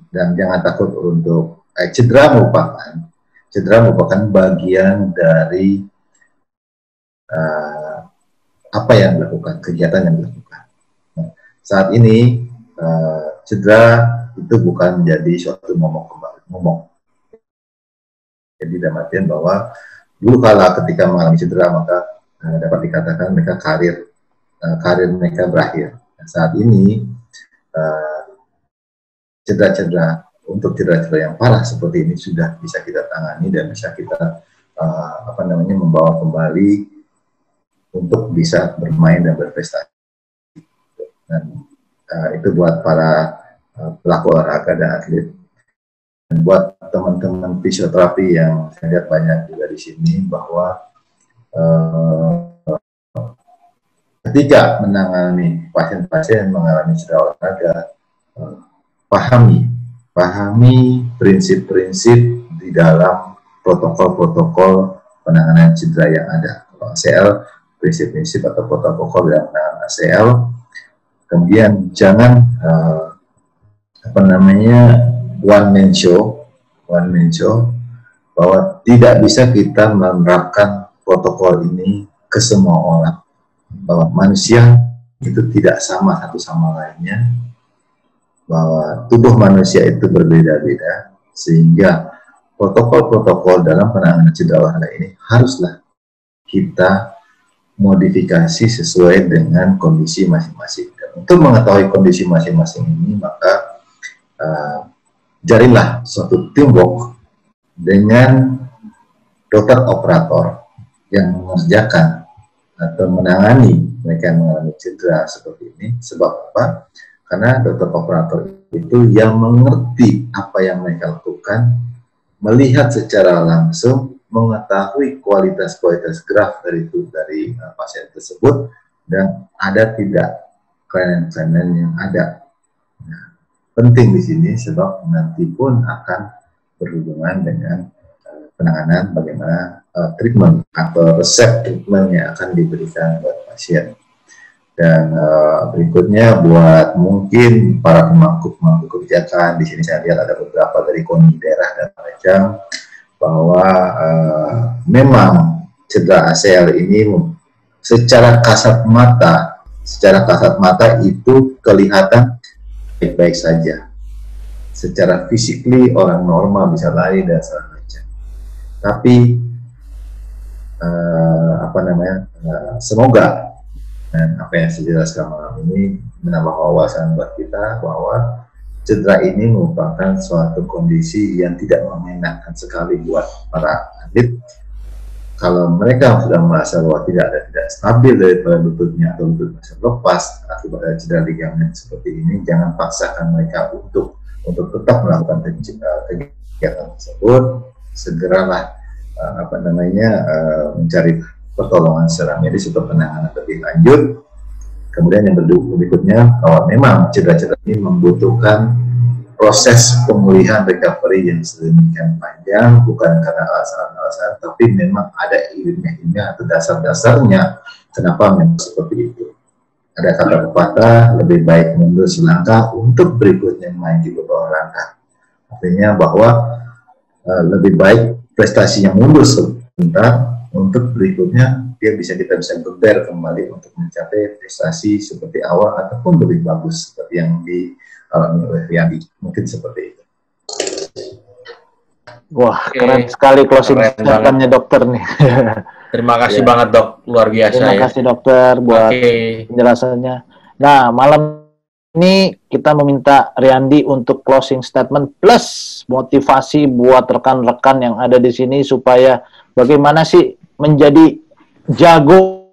dan jangan takut untuk eh, cedera merupakan cedera merupakan bagian dari uh, apa yang dilakukan, kegiatan yang dilakukan. Nah, saat ini uh, cedera itu bukan menjadi suatu momok kembali momok. Jadi dalam artian bahwa dulu kala ketika mengalami cedera maka uh, dapat dikatakan mereka karir uh, karir mereka berakhir. Saat ini uh, cedera-cedera untuk cedera-cedera yang parah seperti ini sudah bisa kita tangani dan bisa kita uh, apa namanya membawa kembali untuk bisa bermain dan berprestasi. Dan uh, itu buat para uh, pelaku olahraga dan atlet. Dan buat teman-teman fisioterapi yang saya lihat banyak juga di sini bahwa uh, ketika menangani pasien-pasien yang mengalami cedera olahraga, eh, pahami, pahami prinsip-prinsip di dalam protokol-protokol penanganan cedera yang ada. Kalau A C L, prinsip-prinsip atau protokol yang penanganan A C L. Kemudian jangan eh, apa namanya one man show, one man show, bahwa tidak bisa kita menerapkan protokol ini ke semua orang. Bahwa manusia itu tidak sama satu sama lainnya, bahwa tubuh manusia itu berbeda-beda, sehingga protokol-protokol dalam penanganan cedera olahraga ini haruslah kita modifikasi sesuai dengan kondisi masing-masing. Dan untuk mengetahui kondisi masing-masing ini, maka uh, jadilah suatu teamwork dengan dokter operator yang mengerjakan atau menangani mereka yang mengalami cedera seperti ini. Sebab apa? Karena dokter operator itu yang mengerti apa yang mereka lakukan, melihat secara langsung, mengetahui kualitas-kualitas graf dari itu dari uh, pasien tersebut, dan ada tidak kelainan-kelainan yang ada. Nah, penting di sini sebab nanti pun akan berhubungan dengan uh, penanganan bagaimana uh, treatment atau resep treatment yang akan diberikan buat pasien. Dan uh, berikutnya buat mungkin para pemangku-pemangku kebijakan, di sini saya lihat ada beberapa dari koni daerah dan macam bahwa uh, memang cedera A C L ini secara kasat mata, secara kasat mata itu kelihatan baik-baik saja. Secara physically orang normal bisa lari dan segala macam. Tapi uh, apa namanya? Uh, semoga dan apa yang saya jelaskan malam ini menambah wawasan buat kita bahwa cedera ini merupakan suatu kondisi yang tidak mengenakan sekali buat para atlet. Kalau mereka sudah merasa bahwa tidak ada tidak stabil daripada lututnya atau lutut masih lepas akibat cedera ligamen seperti ini, jangan paksakan mereka untuk untuk tetap melakukan kegiatan tersebut. Segeralah uh, apa namanya uh, mencari pertolongan secara medis atau penanganan lebih lanjut. Kemudian yang berikutnya, kalau memang cedera-cedera ini membutuhkan proses pemulihan recovery yang sedemikian panjang, bukan karena alasan-alasan, tapi memang ada ilmiah-ilmiah atau dasar-dasarnya kenapa memang seperti itu. Ada kata pepatah, lebih baik mundur selangkah untuk berikutnya maju beberapa langkah. Artinya bahwa uh, lebih baik prestasinya mundur sebentar, untuk berikutnya dia bisa kita bisa geber kembali untuk mencapai prestasi seperti awal ataupun lebih bagus seperti yang dialami oleh Riyandi. Mungkin seperti itu. Wah, oke, keren sekali closing statement-nya dokter nih. Terima kasih ya. Banget dok, luar biasa. Terima ya. kasih dokter buat oke. penjelasannya. Nah, malam ini kita meminta Riyandi untuk closing statement plus motivasi buat rekan-rekan yang ada di sini supaya bagaimana sih menjadi jago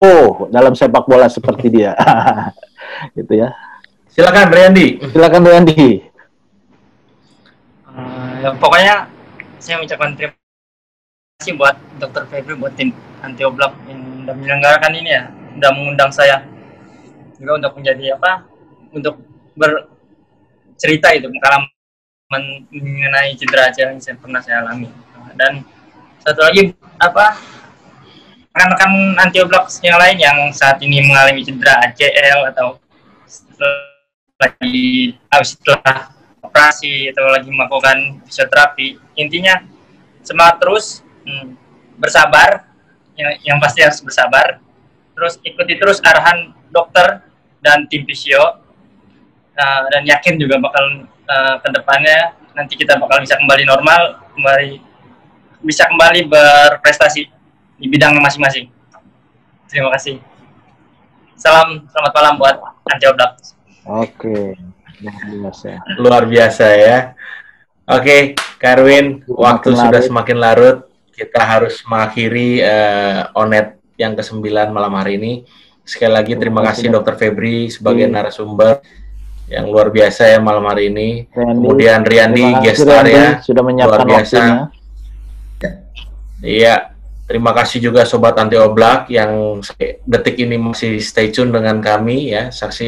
oh, dalam sepak bola seperti dia, gitu ya. Silakan Riyandi. Silakan Riyandi. Uh, pokoknya saya mengucapkan terima kasih buat dokter Febry, buat tim Anti Oblak yang sudah menyelenggarakan ini ya, sudah mengundang saya juga untuk menjadi apa, untuk bercerita itu pengalaman mengenai cedera yang saya pernah saya alami. Dan satu lagi apa rekan-rekan Anti Oblak yang lain yang saat ini mengalami cedera A C L atau lagi habis setelah operasi atau lagi melakukan fisioterapi, intinya semangat terus, hmm, bersabar, yang, yang pasti harus bersabar, terus ikuti terus arahan dokter dan tim fisio, uh, dan yakin juga bakal uh, kedepannya nanti kita bakal bisa kembali normal, kembali bisa kembali berprestasi di bidang masing-masing. Terima kasih. Salam, selamat malam buat Anti Oblak. Oke, luar biasa. Luar biasa ya. Oke, Karwin, waktu larut. Sudah semakin larut. Kita harus mengakhiri uh, Onet yang kesembilan malam hari ini. Sekali lagi terima kasih dokter Febry sebagai narasumber yang luar biasa ya malam hari ini. Riyandi, kemudian Riyandi gestar ya, sudah menyiapkan luar biasa. Waktunya. Iya, terima kasih juga Sobat Anti Oblak yang detik ini masih stay tune dengan kami ya. Saksi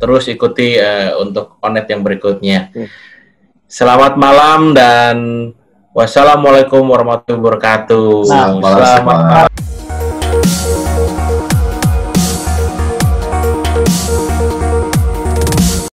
terus ikuti uh, untuk Onet yang berikutnya. Oke. Selamat malam dan wassalamualaikum warahmatullahi wabarakatuh. Selamat malam.